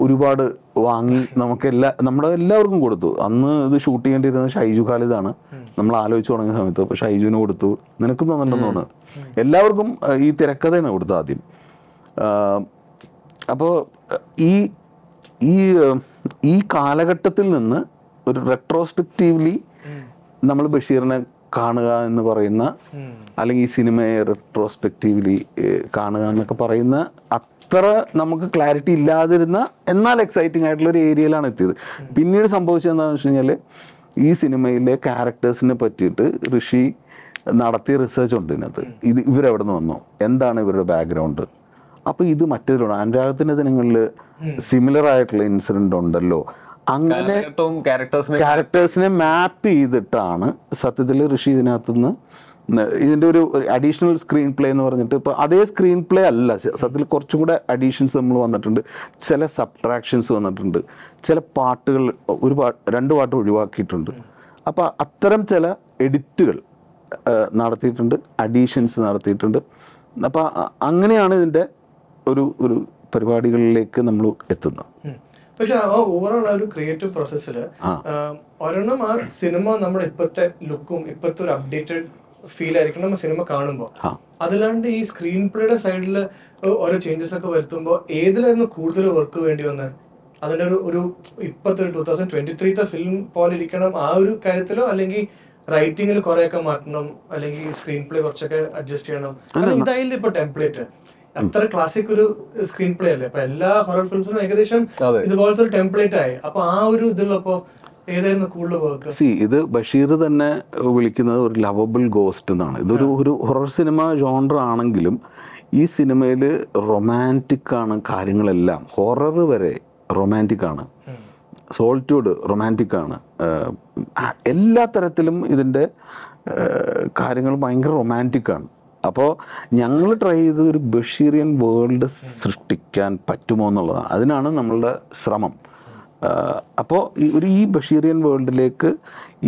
ഒരുപാട് വാങ്ങി നമുക്ക് എല്ലാ നമ്മുടെ എല്ലാവർക്കും കൊടുത്തു. അന്ന് ഇത് ഷൂട്ട് ചെയ്യേണ്ടിയിരുന്നത് ഷൈജു ഖാലിദാണ്, നമ്മൾ ആലോചിച്ച് തുടങ്ങിയ സമയത്ത്. അപ്പോൾ ഷൈജുവിന് കൊടുത്തു, നിനക്കും തന്നിട്ടുണ്ടെന്ന് തോന്നുന്നത്. എല്ലാവർക്കും ഈ തിരക്കഥയാണ് കൊടുത്തത് ആദ്യം. അപ്പോൾ ഈ ഈ ഈ കാലഘട്ടത്തിൽ നിന്ന് ഒരു റെട്രോസ്പെക്റ്റീവ്ലി നമ്മൾ ബഷീറിനെ കാണുക എന്ന് പറയുന്ന, അല്ലെങ്കിൽ ഈ സിനിമയെ റെട്രോസ്പെക്റ്റീവ്ലി കാണുക എന്നൊക്കെ പറയുന്ന അത്ര നമുക്ക് ക്ലാരിറ്റി ഇല്ലാതിരുന്ന എന്നാൽ എക്സൈറ്റിംഗ് ആയിട്ടുള്ളൊരു ഏരിയയിലാണ് എത്തിയത്. പിന്നീട് സംഭവിച്ചതെന്താണെന്ന് വെച്ച് കഴിഞ്ഞാൽ ഈ സിനിമയിലെ ക്യാരക്ടേഴ്സിനെ പറ്റിയിട്ട് ഋഷി നടത്തിയ റിസർച്ച് ഉണ്ട് ഇതിനകത്ത്. ഇത് ഇവരെവിടെ നിന്ന് വന്നു, എന്താണ് ഇവരുടെ ബാക്ക്ഗ്രൗണ്ട്, അപ്പോൾ ഇത് മറ്റൊരു അനുരാഗത്തിൻ്റെ ദിനങ്ങളിൽ സിമിലർ ആയിട്ടുള്ള ഇൻസിഡൻ്റ് ഉണ്ടല്ലോ, അങ്ങനെ ക്യാരക്ടേഴ്സിനെ മാപ്പ് ചെയ്തിട്ടാണ് സത്യത്തിൽ ഋഷി ഇതിനകത്തുനിന്ന് ഇതിൻ്റെ ഒരു അഡീഷണൽ സ്ക്രീൻ പ്ലേ എന്ന് പറഞ്ഞിട്ട്. ഇപ്പോൾ അതേ സ്ക്രീൻ പ്ലേ അല്ല, സത്യത്തിൽ കുറച്ചും കൂടെ അഡീഷൻസ് നമ്മൾ വന്നിട്ടുണ്ട്, ചില സബ്ട്രാക്ഷൻസ് വന്നിട്ടുണ്ട്, ചില പാട്ടുകൾ ഒരു പാട്ട് രണ്ട് പാട്ട് ഒഴിവാക്കിയിട്ടുണ്ട്. അപ്പോൾ അത്തരം ചില എഡിറ്റുകൾ നടത്തിയിട്ടുണ്ട്, അഡീഷൻസ് നടത്തിയിട്ടുണ്ട്. അപ്പോൾ അങ്ങനെയാണ് ഇതിൻ്റെ ഒരു ഒരു പരിപാടികളിലേക്ക് നമ്മൾ എത്തുന്നത്. പക്ഷെ ആ ഓവറോൾ ആ ഒരു ക്രിയേറ്റീവ് പ്രോസസ്സിൽ ഒരെണ്ണം ആ സിനിമ നമ്മുടെ ഇപ്പോഴത്തെ ലുക്കും ഇപ്പോഴത്തെ ഒരു അപ്ഡേറ്റഡ് ഫീൽ ആയിരിക്കണം നമ്മൾ സിനിമ കാണുമ്പോൾ. അതല്ലാണ്ട് ഈ സ്ക്രീൻ പ്ലേയുടെ സൈഡിൽ ഓരോ ചേഞ്ചസ് ഒക്കെ വരുത്തുമ്പോൾ ഏതിലായിരുന്നു കൂടുതൽ വർക്ക് വേണ്ടി വന്നത്? അതിൻ്റെ ഒരു ഒരു ഇപ്പോഴത്തെ ടൂ തൗസൻഡ് ട്വന്റി ത്രീത്തെ ഫിലിം പോലെ ഇരിക്കണം ആ ഒരു കാര്യത്തിലോ, അല്ലെങ്കിൽ റൈറ്റിംഗിൽ കുറെയൊക്കെ മാറ്റണം, അല്ലെങ്കിൽ സ്ക്രീൻ പ്ലേ കുറച്ചൊക്കെ അഡ്ജസ്റ്റ് ചെയ്യണം. ഇതായാലും ഇപ്പോൾ ടെംപ്ലേറ്റ് അത്ര ക്ലാസിക് ഒരു സ്ക്രീൻ പ്ലേ അല്ലേ, അപ്പൊ എല്ലാ ഹൊറർ ഫിലിംസിനും ഏകദേശം ഇതുപോലത്തെ ഒരു ടെംപ്ലേറ്റ് ആയി. അപ്പൊ ആ ഒരു ഇതിലപ്പോ ഏതായിരുന്നു കൂടുതൽ വർക്ക്? സി ഇത് ബഷീർ തന്നെ വിളിക്കുന്നത് ഒരു ലവബിൾ ഗോസ്റ്റ് എന്നാണ്. ഇതൊരു ഒരു ഹൊറർ സിനിമ ജോണർ ആണെങ്കിലും ഈ സിനിമയിൽ റൊമാൻറ്റിക് ആണ് കാര്യങ്ങളെല്ലാം. ഹൊറർ വരെ റൊമാൻറ്റിക് ആണ്, സോൾട്യൂഡ് റൊമാൻറ്റിക് ആണ്, എല്ലാ തരത്തിലും ഇതിൻ്റെ കാര്യങ്ങൾ ഭയങ്കര റൊമാൻറ്റിക് ആണ്. അപ്പോൾ ഞങ്ങൾ ട്രൈ ചെയ്തത് ഒരു ബഷീറിയൻ വേൾഡ് സൃഷ്ടിക്കാൻ പറ്റുമോ എന്നുള്ളതാണ്, അതിനാണ് നമ്മളുടെ ശ്രമം. അപ്പോൾ ഈ ഒരു ഈ ബഷീറിയൻ വേൾഡിലേക്ക്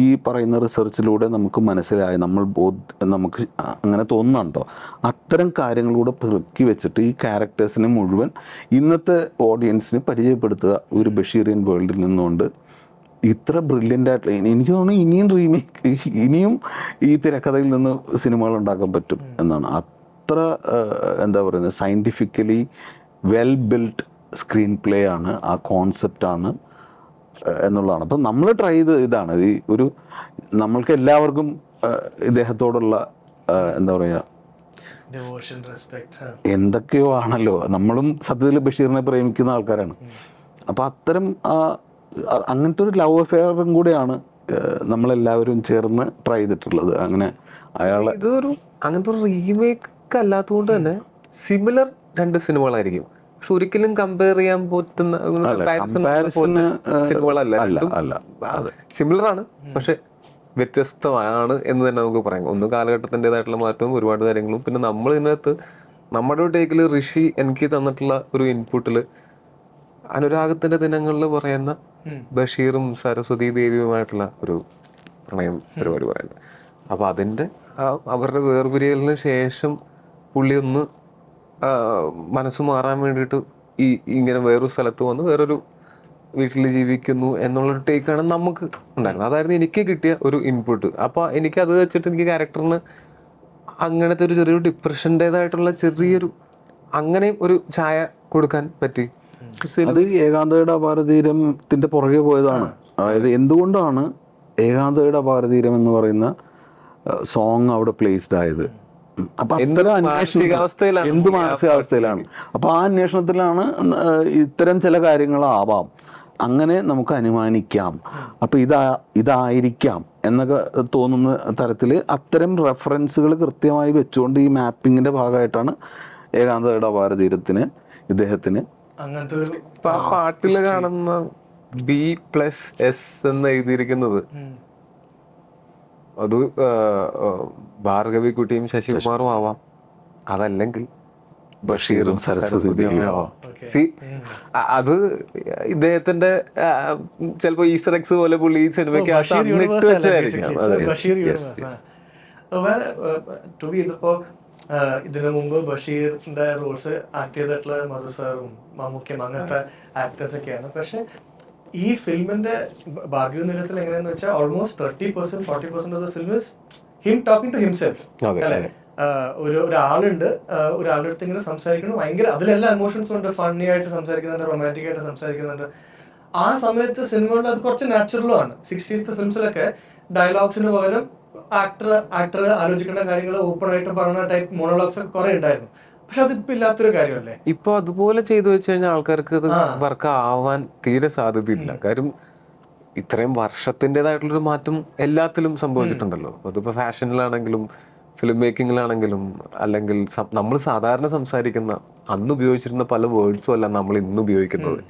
ഈ പറയുന്ന റിസർച്ചിലൂടെ നമുക്ക് മനസ്സിലായി, നമ്മൾ ബോധ നമുക്ക് അങ്ങനെ തോന്നുന്നുണ്ടോ, അത്തരം കാര്യങ്ങളിലൂടെ പെറുക്കി വെച്ചിട്ട് ഈ ക്യാരക്ടേഴ്സിനെ മുഴുവൻ ഇന്നത്തെ ഓഡിയൻസിന് പരിചയപ്പെടുത്തുക. ഒരു ബഷീറിയൻ വേൾഡിൽ നിന്നുകൊണ്ട് ഇത്ര ബ്രില്യൻ്റ് ആയിട്ടുള്ള എനിക്ക് തോന്നുന്നു ഇനിയും റീമേക്ക് ഇനിയും ഈ തിരക്കഥയിൽ നിന്ന് സിനിമകൾ ഉണ്ടാക്കാൻ പറ്റും എന്നാണ്. അത്ര എന്താ പറയുന്നത് scientifically well built screenplay ആണ്, ആ കോൺസെപ്റ്റാണ് എന്നുള്ളതാണ്. അപ്പം നമ്മൾ ട്രൈ ചെയ്ത് ഇതാണ് ഈ ഒരു നമ്മൾക്ക് എല്ലാവർക്കും ഇദ്ദേഹത്തോടുള്ള എന്താ പറയുക എന്തൊക്കെയോ ആണല്ലോ, നമ്മളും സത്യത്തിൽ ബഷീറിനെ പ്രേമിക്കുന്ന ആൾക്കാരാണ്. അപ്പം അത്തരം അങ്ങനത്തെ ഒരു ലവ് അഫെയറും കൂടെയാണ് നമ്മളെല്ലാവരും ചേർന്ന് ട്രൈ ചെയ്തിട്ടുള്ളത്. അങ്ങനെ അയാൾ ഇതൊരു അങ്ങനത്തെ ഒരു റീമേക്ക് അല്ലാത്തതുകൊണ്ട് തന്നെ സിമിലർ രണ്ട് സിനിമകളായിരിക്കും, പക്ഷെ ഒരിക്കലും കമ്പയർ ചെയ്യാൻ പറ്റുന്ന സിനിമകളല്ല അല്ല സിമിലർ ആണ് പക്ഷെ വ്യത്യസ്തമാണ് എന്ന് തന്നെ നമുക്ക് പറയാം. ഒന്ന് കാലഘട്ടത്തിൻ്റെതായിട്ടുള്ള മാറ്റവും ഒരുപാട് കാര്യങ്ങളും, പിന്നെ നമ്മൾ ഇതിനകത്ത് നമ്മുടെ ഒരു ടേക്കിൽ ഋഷി എനിക്ക് തന്നിട്ടുള്ള ഒരു ഇൻപുട്ടിൽ അനുരാഗത്തിന്റെ ദിനങ്ങളിൽ പറയുന്ന ബഷീറും സരസ്വതി ദേവിയുമായിട്ടുള്ള ഒരു പ്രണയം പരിപാടി പറയുന്നത്. അപ്പോൾ അതിൻ്റെ അവരുടെ വേർപിരിയലിന് ശേഷം പുള്ളി ഒന്ന് മനസ്സ് മാറാൻ വേണ്ടിയിട്ട് ഈ ഇങ്ങനെ വേറൊരു സ്ഥലത്ത് വന്ന് വേറൊരു വീട്ടിൽ ജീവിക്കുന്നു എന്നുള്ളൊരു ടേക്കാണ് നമുക്ക് ഉണ്ടായിരുന്നത്. അതായിരുന്നു എനിക്ക് കിട്ടിയ ഒരു ഇൻപുട്ട്. അപ്പോൾ എനിക്കത് വെച്ചിട്ട് എനിക്ക് ക്യാരക്ടറിന് അങ്ങനത്തെ ഒരു ചെറിയൊരു ഡിപ്രഷൻ്റേതായിട്ടുള്ള ചെറിയൊരു അങ്ങനെയും ഒരു ഛായ കൊടുക്കാൻ പറ്റി. അത് ഏകാന്തയുടെ അപാരതീരത്തിൻ്റെ പുറകെ പോയതാണ്. അതായത് എന്തുകൊണ്ടാണ് ഏകാന്തയുടെ അപാരതീരം എന്ന് പറയുന്ന സോങ് അവിടെ പ്ലേസ്ഡ് ആയത്, അപ്പം എന്തൊരു അന്വേഷണാവസ്ഥയിലാണ്, എന്ത് മാനസികാവസ്ഥയിലാണ്, അപ്പം ആ അന്വേഷണത്തിലാണ് ഇത്തരം ചില കാര്യങ്ങളാവാം അങ്ങനെ നമുക്ക് അനുമാനിക്കാം, അപ്പം ഇതാ ഇതായിരിക്കാം എന്നൊക്കെ തോന്നുന്ന തരത്തിൽ അത്തരം റെഫറൻസുകൾ കൃത്യമായി വെച്ചുകൊണ്ട് ഈ മാപ്പിങ്ങിൻ്റെ ഭാഗമായിട്ടാണ് ഏകാന്തയുടെ അപാരതീരത്തിന് ഇദ്ദേഹത്തിന് പാട്ടില് കാണുന്ന ബി പ്ലസ് എസ് എന്ന് എഴുതിയിരിക്കുന്നത് അത് ഭാർഗവിക്കുട്ടിയും ശശികുമാറും ആവാം, അതല്ലെങ്കിൽ ബഷീറും സരസ്വതിയും ആവാം. സി അത് ഇദ്ദേഹത്തിന്റെ ചിലപ്പോ ഈസ്റ്റർ എക്സ് പോലെ പുള്ളി ഈ സിനിമയ്ക്ക് വേറെ ടോബി ഇതിപ്പോ ഇതിനു മുമ്പ് ബഷീറിന്റെ റോൾസ് ആക്ട് ചെയ്തിട്ടുള്ള മധു സാറും മമ്മൂക്കയും അങ്ങനത്തെ ആക്ടേഴ്സ് ഒക്കെയാണ്. പക്ഷെ ഈ ഫിലിമിന്റെ ഭാഗ്യ നിരത്തിൽ എങ്ങനെയാന്ന് വെച്ചാൽ almost thirty percent forty percent of the film is him talking to himself. അല്ലെ, ഒരു ഒരാളുണ്ട്, ഒരാളുടെ ഇങ്ങനെ സംസാരിക്കണം, ഭയങ്കര അതിലെല്ലാം എമോഷൻസ് ഉണ്ട്, ഫണ്ണി ആയിട്ട് സംസാരിക്കുന്നുണ്ട്, റൊമാൻറ്റിക് ആയിട്ട് സംസാരിക്കുന്നുണ്ട്. ആ സമയത്ത് സിനിമകളിൽ അത് കുറച്ച് നാച്ചുറലും ആണ്. സിക്സ്റ്റീസ് ഫിലിംസിലൊക്കെ ഡയലോഗ്സിന് പകരം ആക്ടർ ആക്ടർ ആലോചിക്കേണ്ട കാര്യങ്ങൾ ഓപ്പൺ ആയിട്ട് പറഞ്ഞ ടൈപ്പ് മോണോളോഗ്സ് ഒക്കെ കുറെ ഉണ്ടായിരുന്നു. പക്ഷെ അതിപ്പോ ഇല്ലാത്തൊരു കാര്യമല്ലേ. ഇപ്പൊ അതുപോലെ ചെയ്തു വെച്ച് കഴിഞ്ഞാൽ ആൾക്കാർക്ക് അത് വർക്ക് ആവാൻ തീരെ സാധ്യതയില്ല. കാര്യം ഇത്രയും വർഷത്തിൻ്റെതായിട്ടുള്ളൊരു മാറ്റം എല്ലാത്തിലും സംഭവിച്ചിട്ടുണ്ടല്ലോ. അതിപ്പോ ഫാഷനിലാണെങ്കിലും ഫിലിം മേക്കിങ്ങിലാണെങ്കിലും അല്ലെങ്കിൽ നമ്മൾ സാധാരണ സംസാരിക്കുന്ന അന്ന് ഉപയോഗിച്ചിരുന്ന പല വേർഡ്സും അല്ല നമ്മൾ ഇന്ന് ഉപയോഗിക്കുന്നത്.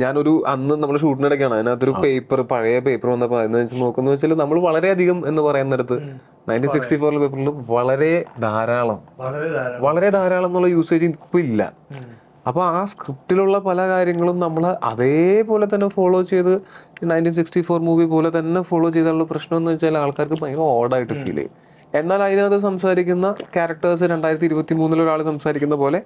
ഞാനൊരു അന്ന് നമ്മൾ ഷൂട്ടിനിടയ്ക്കാണ് അതിനകത്തൊരു പേപ്പർ, പഴയ പേപ്പർ വന്നപ്പോൾ അതിനെ വെച്ച് നോക്കുന്ന വെച്ചാൽ നമ്മൾ വളരെയധികം എന്ന് പറയുന്നിടത്ത് നയൻറ്റീൻ സിക്സ്റ്റി ഫോറിലെ പേപ്പറിൽ വളരെ ധാരാളം വളരെ ധാരാളം എന്നുള്ള യൂസേജ് ഇപ്പം ഇല്ല. അപ്പോൾ ആ സ്ക്രിപ്റ്റിലുള്ള പല കാര്യങ്ങളും നമ്മൾ അതേപോലെ തന്നെ ഫോളോ ചെയ്ത് നയൻറ്റീൻ സിക്സ്റ്റി ഫോർ മൂവി പോലെ തന്നെ ഫോളോ ചെയ്താലുള്ള പ്രശ്നം എന്ന് വെച്ചാൽ ആൾക്കാർക്ക് ഭയങ്കര ഓഡായിട്ട് ഫീൽ ചെയ്യും. എന്നാൽ അതിനകത്ത് സംസാരിക്കുന്ന ക്യാരക്ടേഴ്സ് രണ്ടായിരത്തി ഇരുപത്തി മൂന്നിൽ ഒരാൾ സംസാരിക്കുന്ന പോലെ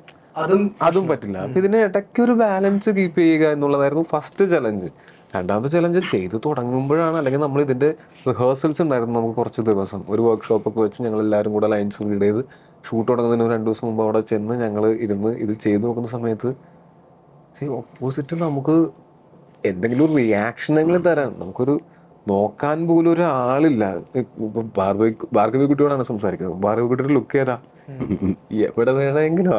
അതും അതും പറ്റില്ല. അപ്പം ഇതിന് ഇടയ്ക്ക് ഒരു ബാലൻസ് കീപ്പ് ചെയ്യുക എന്നുള്ളതായിരുന്നു ഫസ്റ്റ് ചലഞ്ച്. രണ്ടാമത്തെ ചലഞ്ച് ചെയ്ത് തുടങ്ങുമ്പോഴാണ്, അല്ലെങ്കിൽ നമ്മൾ ഇതിൻ്റെ റിഹേഴ്സൽസ് ഉണ്ടായിരുന്നു നമുക്ക് കുറച്ച് ദിവസം, ഒരു വർക്ക്ഷോപ്പൊക്കെ വെച്ച് ഞങ്ങൾ എല്ലാവരും കൂടെ ലൈൻസ് റീഡ് ചെയ്ത് ഷൂട്ട് തുടങ്ങുന്നതിന് രണ്ട് ദിവസം മുമ്പ് അവിടെ ചെന്ന് ഞങ്ങൾ ഇരുന്ന് ഇത് ചെയ്തു നോക്കുന്ന സമയത്ത് ഓപ്പോസിറ്റ് നമുക്ക് എന്തെങ്കിലും ഒരു റിയാക്ഷനെങ്കിലും തരാൻ നമുക്കൊരു നോക്കാൻ പോലും ഒരാളില്ല. ഇപ്പൊ ഭാർഗവി ഭാർഗവി കുട്ടിയോടാണ് സംസാരിക്കുന്നത്, ഭാർഗവി കുട്ടിയുടെ ലുക്ക് ഏതാ, എവിടെ വേണമെങ്കിലും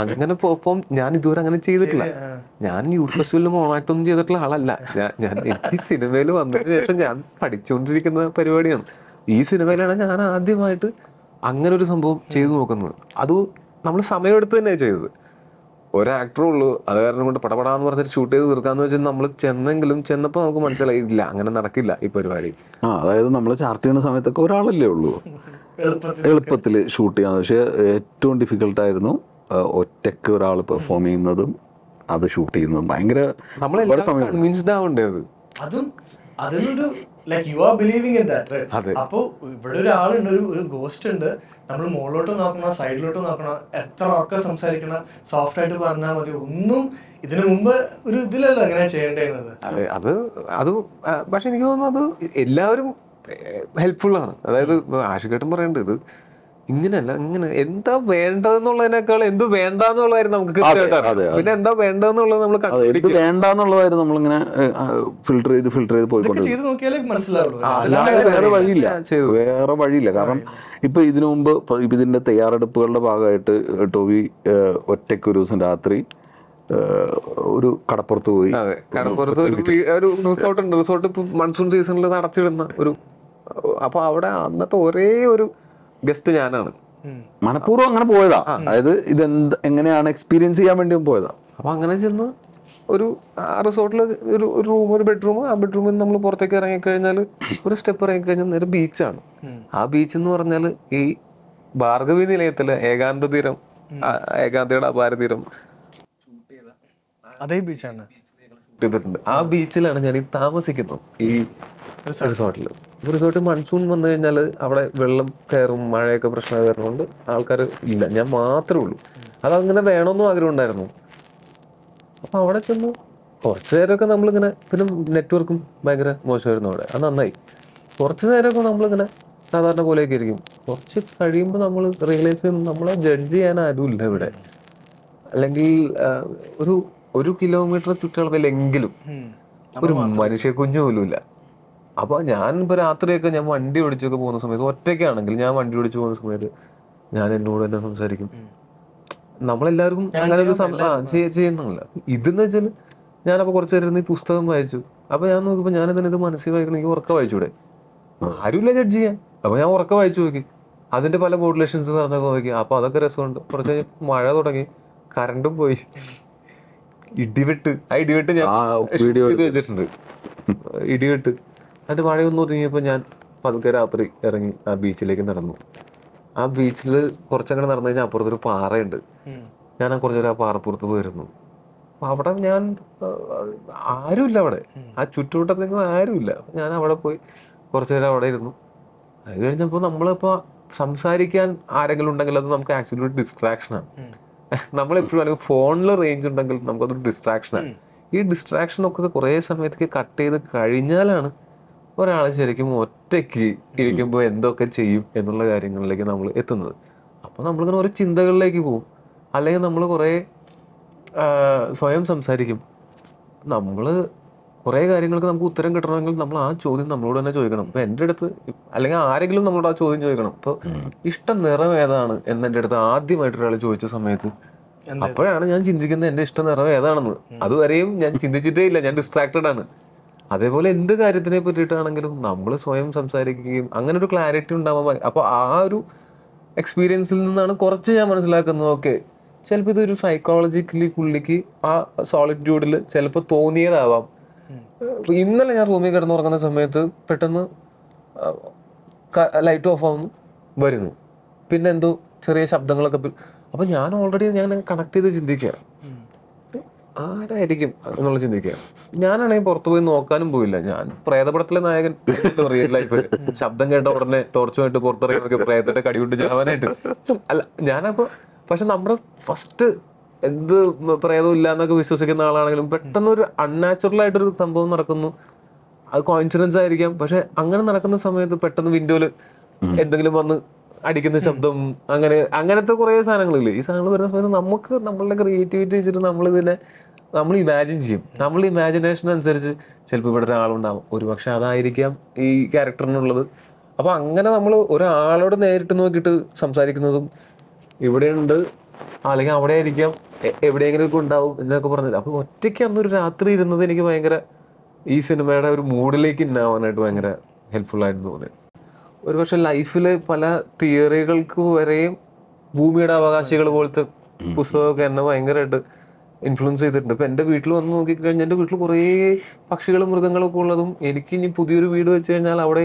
അങ്ങനെ പോപ്പം ഞാൻ ഇതുവരെ അങ്ങനെ ചെയ്തിട്ടില്ല. ഞാൻ യൂത്ത് ഫെസ്റ്റിവലിൽ മോണാക്ടൊന്നും ചെയ്തിട്ടുള്ള ആളല്ല. ഞാൻ ഈ സിനിമയിൽ വന്നതിന് ശേഷം ഞാൻ പഠിച്ചുകൊണ്ടിരിക്കുന്ന പരിപാടിയാണ്. ഈ സിനിമയിലാണ് ഞാൻ ആദ്യമായിട്ട് അങ്ങനെ ഒരു സംഭവം ചെയ്തു നോക്കുന്നത്. അത് നമ്മൾ സമയമെടുത്ത് തന്നെയാണ് ചെയ്തത്. ഒരാക്ടറേ ഉള്ളൂ, അത് കാരണം കൊണ്ട് പടപടാന്ന് പറഞ്ഞിട്ട് ഷൂട്ട് ചെയ്ത് തീർക്കാന്ന് വെച്ചാൽ നമ്മൾ ചെന്നെങ്കിലും ചെന്നപ്പോൾ നമുക്ക് മനസ്സിലായില്ല അങ്ങനെ നടക്കില്ല ഈ പരിപാടി. ആ അതായത് നമ്മൾ ചാർട്ട് ചെയ്യുന്ന സമയത്തൊക്കെ ഒരാളല്ലേ ഉള്ളൂ, എളുപ്പത്തിൽ ഷൂട്ട് ചെയ്യാന്ന്. പക്ഷേ ഏറ്റവും ഡിഫിക്കൽട്ടായിരുന്നു ഒറ്റയ്ക്ക് ഒരാൾ പെർഫോം ചെയ്യുന്നതും അത് ഷൂട്ട് ചെയ്യുന്നതും. ഭയങ്കര നമ്മൾ മുകളിലോട്ട് നോക്കണം, സൈഡിലോട്ട് നോക്കണം, എത്ര ഒക്കെ സംസാരിക്കണം, സോഫ്റ്റ് ആയിട്ട് പറഞ്ഞാൽ മതി, ഒന്നും ഇതിനു മുമ്പ് ഒരു ഇതിലല്ലോ അങ്ങനെ ചെയ്യേണ്ടിയിരുന്നത്. അതെ, അത് അത് പക്ഷെ എനിക്ക് തോന്നുന്നു അത് എല്ലാവരും ഹെൽപ്ഫുള്ളാണ്. അതായത് ആഷികേട്ടൻ പറയേണ്ടത് ഇത് ഇങ്ങനെയല്ല, ഇങ്ങനെ എന്താ വേണ്ടതെന്നുള്ളതിനേക്കാൾ എന്ത് വേണ്ടെന്നുള്ളതായിരുന്നു നമുക്ക് പിന്നെ എന്താ വേണ്ടതെന്നുള്ളത് നമ്മൾ വേണ്ടെന്നുള്ളതായിരുന്നു നമ്മളിങ്ങനെ ഫിൽട്ടർ ചെയ്ത് ഫിൽട്ടർ ചെയ്ത് പോയിക്കൊണ്ടിരിക്കും. വേറെ വഴിയില്ല, വേറെ വഴിയില്ല. കാരണം ഇപ്പൊ ഇതിനു മുമ്പ് ഇതിന്റെ തയ്യാറെടുപ്പുകളുടെ ഭാഗമായിട്ട് ടോബി ഒറ്റയ്ക്ക് ഒരു ദിവസം രാത്രി ഒരു കടപ്പുറത്ത് പോയി, കടപ്പുറത്ത് ഒരു റിസോർട്ട് ഉണ്ട്. റിസോർട്ട് ഇപ്പൊ മൺസൂൺ സീസണിൽ നടത്തിയിടുന്ന ഒരു, അപ്പൊ അവിടെ അന്നത്തെ ഒരേ ഒരു ഗസ്റ്റ് ഞാനാണ്. മനഃപൂർവ്വം അങ്ങനെ പോയതാ, അതായത് ഇതെന്ത് എങ്ങനെയാണ് എക്സ്പീരിയൻസ് ചെയ്യാൻ വേണ്ടി പോയതാ. അപ്പൊ അങ്ങനെ ചെന്ന് ഒരു റിസോർട്ടിൽ ഒരു റൂം, ഒരു ബെഡ്റൂം, ആ ബെഡ്റൂമിൽ നമ്മൾ പുറത്തേക്ക് ഇറങ്ങിക്കഴിഞ്ഞാൽ ഒരു സ്റ്റെപ്പ് ഇറങ്ങിക്കഴിഞ്ഞാൽ നേരെ ബീച്ചാണ്. ആ ബീച്ച് എന്ന് പറഞ്ഞാൽ ഈ ഭാർഗവി നിലയത്തിലെ ഏകാന്ത തീരം, ഏകാന്തയുടെ അപാര തീരം, അതേ ബീച്ചാണ് ചെയ്തിട്ടുണ്ട്. ആ ബീച്ചിലാണ് ഞാൻ ഈ താമസിക്കുന്നത്, ഈ റിസോർട്ടിൽ. റിസോർട്ട് മൺസൂൺ വന്നു കഴിഞ്ഞാൽ അവിടെ വെള്ളം കയറും, മഴയൊക്കെ പ്രശ്നം കയറുന്നതുകൊണ്ട് ആൾക്കാർ ഇല്ല, ഞാൻ മാത്രമേ ഉള്ളൂ. അതങ്ങനെ വേണമെന്നും ആഗ്രഹം ഉണ്ടായിരുന്നു. അപ്പം അവിടെ ചെന്ന് കുറച്ച് നേരമൊക്കെ നമ്മളിങ്ങനെ, പിന്നെ നെറ്റ്വർക്കും ഭയങ്കര മോശമായിരുന്നു അവിടെ, അത് നന്നായി. കുറച്ച് നേരമൊക്കെ നമ്മളിങ്ങനെ സാധാരണ പോലെയൊക്കെ ഇരിക്കും. കുറച്ച് കഴിയുമ്പോൾ നമ്മൾ റിയലൈസ് ചെയ്യുന്നു നമ്മളെ ജഡ്ജ് ചെയ്യാൻ ആരും ഇല്ല ഇവിടെ. അല്ലെങ്കിൽ ഒരു ഒരു കിലോമീറ്റർ ചുറ്റളവിലെങ്കിലും ഒരു മനുഷ്യ കുഞ്ഞു പോലും ഇല്ല. അപ്പൊ ഞാൻ ഇപ്പൊ രാത്രിയൊക്കെ ഞാൻ വണ്ടി ഓടിച്ചൊക്കെ പോകുന്ന സമയത്ത്, ഒറ്റയ്ക്കാണെങ്കിൽ ഞാൻ വണ്ടി ഓടിച്ചു പോകുന്ന സമയത്ത് ഞാൻ എന്നോട് തന്നെ സംസാരിക്കും. നമ്മളെല്ലാവർക്കും അങ്ങനെ ഒരു ചെയ്യുന്നില്ല. ഇതെന്ന് വെച്ചാൽ ഞാനപ്പോ കുറച്ചു നേരം ഈ പുസ്തകം വായിച്ചു. അപ്പൊ ഞാൻ നോക്കിയപ്പോ ഞാൻ തന്നെ ഇത് മനസ്സിൽ വായിക്കണമെങ്കിൽ ഉറക്കം വായിച്ചൂടെ, ആരുമില്ല ജഡ്ജ് ചെയ്യാൻ. അപ്പൊ ഞാൻ ഉറക്കം വായിച്ചു നോക്കി, അതിന്റെ പല മോഡുലേഷൻസ് പറഞ്ഞൊക്കെ നോക്കി. അപ്പൊ അതൊക്കെ രസമുണ്ട്. കുറച്ച് കഴിഞ്ഞാൽ മഴ തുടങ്ങി, കറണ്ടും പോയി, ഇടിവെട്ട് ആ ഇടിവെട്ട് ഞാൻ വെച്ചിട്ടുണ്ട്, ഇടിവെട്ട്. അതിന്റെ മഴയൊന്നും ഒതുങ്ങിയപ്പോൾ ഞാൻ അപ്പോൾ അതൊക്കെ രാത്രി ഇറങ്ങി ആ ബീച്ചിലേക്ക് നടന്നു. ആ ബീച്ചിൽ കുറച്ചങ്ങനെ നടന്നു കഴിഞ്ഞാൽ അപ്പുറത്തൊരു പാറയുണ്ട്. ഞാൻ ആ കുറച്ചു പേര് ആ പാറപ്പുറത്ത് പോയിരുന്നു. അപ്പം അവിടെ ഞാൻ ആരുമില്ല, അവിടെ ആ ചുറ്റുവട്ടത്തെങ്കിലും ആരുമില്ല. ഞാൻ അവിടെ പോയി കുറച്ചു പേര് അവിടെ ഇരുന്നു. അത് കഴിഞ്ഞപ്പോൾ നമ്മളിപ്പോൾ സംസാരിക്കാൻ ആരെങ്കിലും ഉണ്ടെങ്കിൽ അത് നമുക്ക് ആക്ച്വലി ഒരു ഡിസ്ട്രാക്ഷനാണ്. നമ്മളെപ്പോഴും അല്ലെങ്കിൽ ഫോണിൽ റേഞ്ച് ഉണ്ടെങ്കിൽ നമുക്കതൊരു ഡിസ്ട്രാക്ഷനാണ്. ഈ ഡിസ്ട്രാക്ഷനൊക്കെ കുറേ സമയത്തേക്ക് കട്ട് ചെയ്ത് കഴിഞ്ഞാലാണ് ഒരാൾ ശരിക്കും ഒറ്റയ്ക്ക് ഇരിക്കുമ്പോൾ എന്തൊക്കെ ചെയ്യും എന്നുള്ള കാര്യങ്ങളിലേക്ക് നമ്മൾ എത്തുന്നത്. അപ്പോൾ നമ്മളിങ്ങനെ ഓരോ ചിന്തകളിലേക്ക് പോകും, അല്ലെങ്കിൽ നമ്മൾ കുറേ സ്വയം സംസാരിക്കും. നമ്മൾ കുറേ കാര്യങ്ങൾക്ക് നമുക്ക് ഉത്തരം കിട്ടണമെങ്കിൽ നമ്മൾ ആ ചോദ്യം നമ്മളോട് തന്നെ ചോദിക്കണം. ഇപ്പോൾ എൻ്റെ അടുത്ത് അല്ലെങ്കിൽ ആരെങ്കിലും നമ്മളോട് ആ ചോദ്യം ചോദിക്കണം. ഇപ്പോൾ ഇഷ്ട നിറം ഏതാണ് എന്ന് എൻ്റെ അടുത്ത് ആദ്യമായിട്ട് ഒരാൾ ചോദിച്ച സമയത്ത് അപ്പോഴാണ് ഞാൻ ചിന്തിക്കുന്നത് എൻ്റെ ഇഷ്ട നിറം ഏതാണെന്ന്. അതുവരെയും ഞാൻ ചിന്തിച്ചിട്ടേ ഇല്ല, ഞാൻ ഡിസ്ട്രാക്റ്റഡ് ആണ്. അതേപോലെ എന്ത് കാര്യത്തിനെ പറ്റിയിട്ടാണെങ്കിലും നമ്മൾ സ്വയം സംസാരിക്കുകയും അങ്ങനെ ഒരു ക്ലാരിറ്റി ഉണ്ടാവാൻ. അപ്പോൾ ആ ഒരു എക്സ്പീരിയൻസിൽ നിന്നാണ് കുറച്ച് ഞാൻ മനസ്സിലാക്കുന്നത്, ഓക്കെ ചിലപ്പോൾ ഇതൊരു സൈക്കോളജിക്കലി പുള്ളിക്ക് ആ സോളിറ്റ്യൂഡിൽ ചിലപ്പോൾ തോന്നിയതാവാം. ഇന്നലെ ഞാൻ റൂമിൽ കിടന്നുറങ്ങുന്ന സമയത്ത് പെട്ടെന്ന് ലൈറ്റ് ഓഫ് ആവുന്നു വരുന്നു, പിന്നെ എന്തോ ചെറിയ ശബ്ദങ്ങളൊക്കെ. അപ്പം ഞാൻ ഓൾറെഡി ഞാൻ കണക്ട് ചെയ്ത് ചിന്തിക്കുക, ആരായിരിക്കും എന്നുള്ള ചിന്തിക്കുക. ഞാനാണെങ്കിൽ പുറത്തു പോയി നോക്കാനും പോയില്ല. ഞാൻ പ്രേതപടത്തിലെ നായകൻ റിയൽ ലൈഫിൽ ശബ്ദം കേട്ട ഉടനെ ടോർച്ചുമായിട്ട് പുറത്തിറങ്ങി പ്രേതത്തെ കടികൊണ്ട് ചാവാനായിട്ട് അല്ല ഞാനപ്പോൾ. പക്ഷെ നമ്മുടെ ഫസ്റ്റ് എന്ത് പ്രേതം ഇല്ല എന്നൊക്കെ വിശ്വസിക്കുന്ന ആളാണെങ്കിലും പെട്ടെന്നൊരു അൺനാച്ചുറൽ ആയിട്ടൊരു സംഭവം നടക്കുന്നു. അത് കോയിൻസിഡൻസ് ആയിരിക്കാം, പക്ഷെ അങ്ങനെ നടക്കുന്ന സമയത്ത് പെട്ടെന്ന് വിൻഡോയിൽ എന്തെങ്കിലും വന്ന് അടിക്കുന്ന ശബ്ദം, അങ്ങനെ അങ്ങനത്തെ കുറേ സാധനങ്ങളില്ലേ. ഈ സാധനങ്ങൾ വരുന്ന സമയത്ത് നമുക്ക് നമ്മളുടെ ക്രിയേറ്റിവിറ്റി വെച്ചിട്ട് നമ്മളിതിനെ നമ്മൾ ഇമാജിൻ ചെയ്യും. നമ്മൾ ഇമാജിനേഷൻ അനുസരിച്ച് ചിലപ്പോൾ ഇവിടെ ഒരാളുണ്ടാവും, ഒരു പക്ഷെ അതായിരിക്കാം ഈ ക്യാരക്ടറിനുള്ളത്. അപ്പം അങ്ങനെ നമ്മൾ ഒരാളോട് നേരിട്ട് നോക്കിയിട്ട് സംസാരിക്കുന്നതും ഇവിടെയുണ്ട് അല്ലെങ്കിൽ അവിടെ ആയിരിക്കാം എവിടെയെങ്കിലുമൊക്കെ ഉണ്ടാവും എന്നൊക്കെ പറഞ്ഞില്ല. അപ്പോൾ ഒറ്റയ്ക്ക് അന്നൊരു രാത്രി ഇരുന്നത് എനിക്ക് ഭയങ്കര ഈ സിനിമയുടെ ഒരു മൂഡിലേക്ക് ഉണ്ടാവാനായിട്ട് ഭയങ്കര ഹെൽപ്ഫുള്ളായിട്ട് തോന്നി. ഒരുപക്ഷെ ലൈഫിലെ പല തിയറികൾക്ക് വരെയും ഭൂമിയുടെ അവകാശികൾ പോലത്തെ പുസ്തകമൊക്കെ എന്നെ ഭയങ്കരമായിട്ട് ഇൻഫ്ലുവൻസ് ചെയ്തിട്ടുണ്ട്. ഇപ്പം എൻ്റെ വീട്ടിൽ വന്ന് നോക്കിക്കഴിഞ്ഞാൽ എൻ്റെ വീട്ടിൽ കുറേ പക്ഷികളും മൃഗങ്ങളൊക്കെ ഉള്ളതും എനിക്ക് ഇനി പുതിയൊരു വീട് വെച്ച് കഴിഞ്ഞാൽ അവിടെ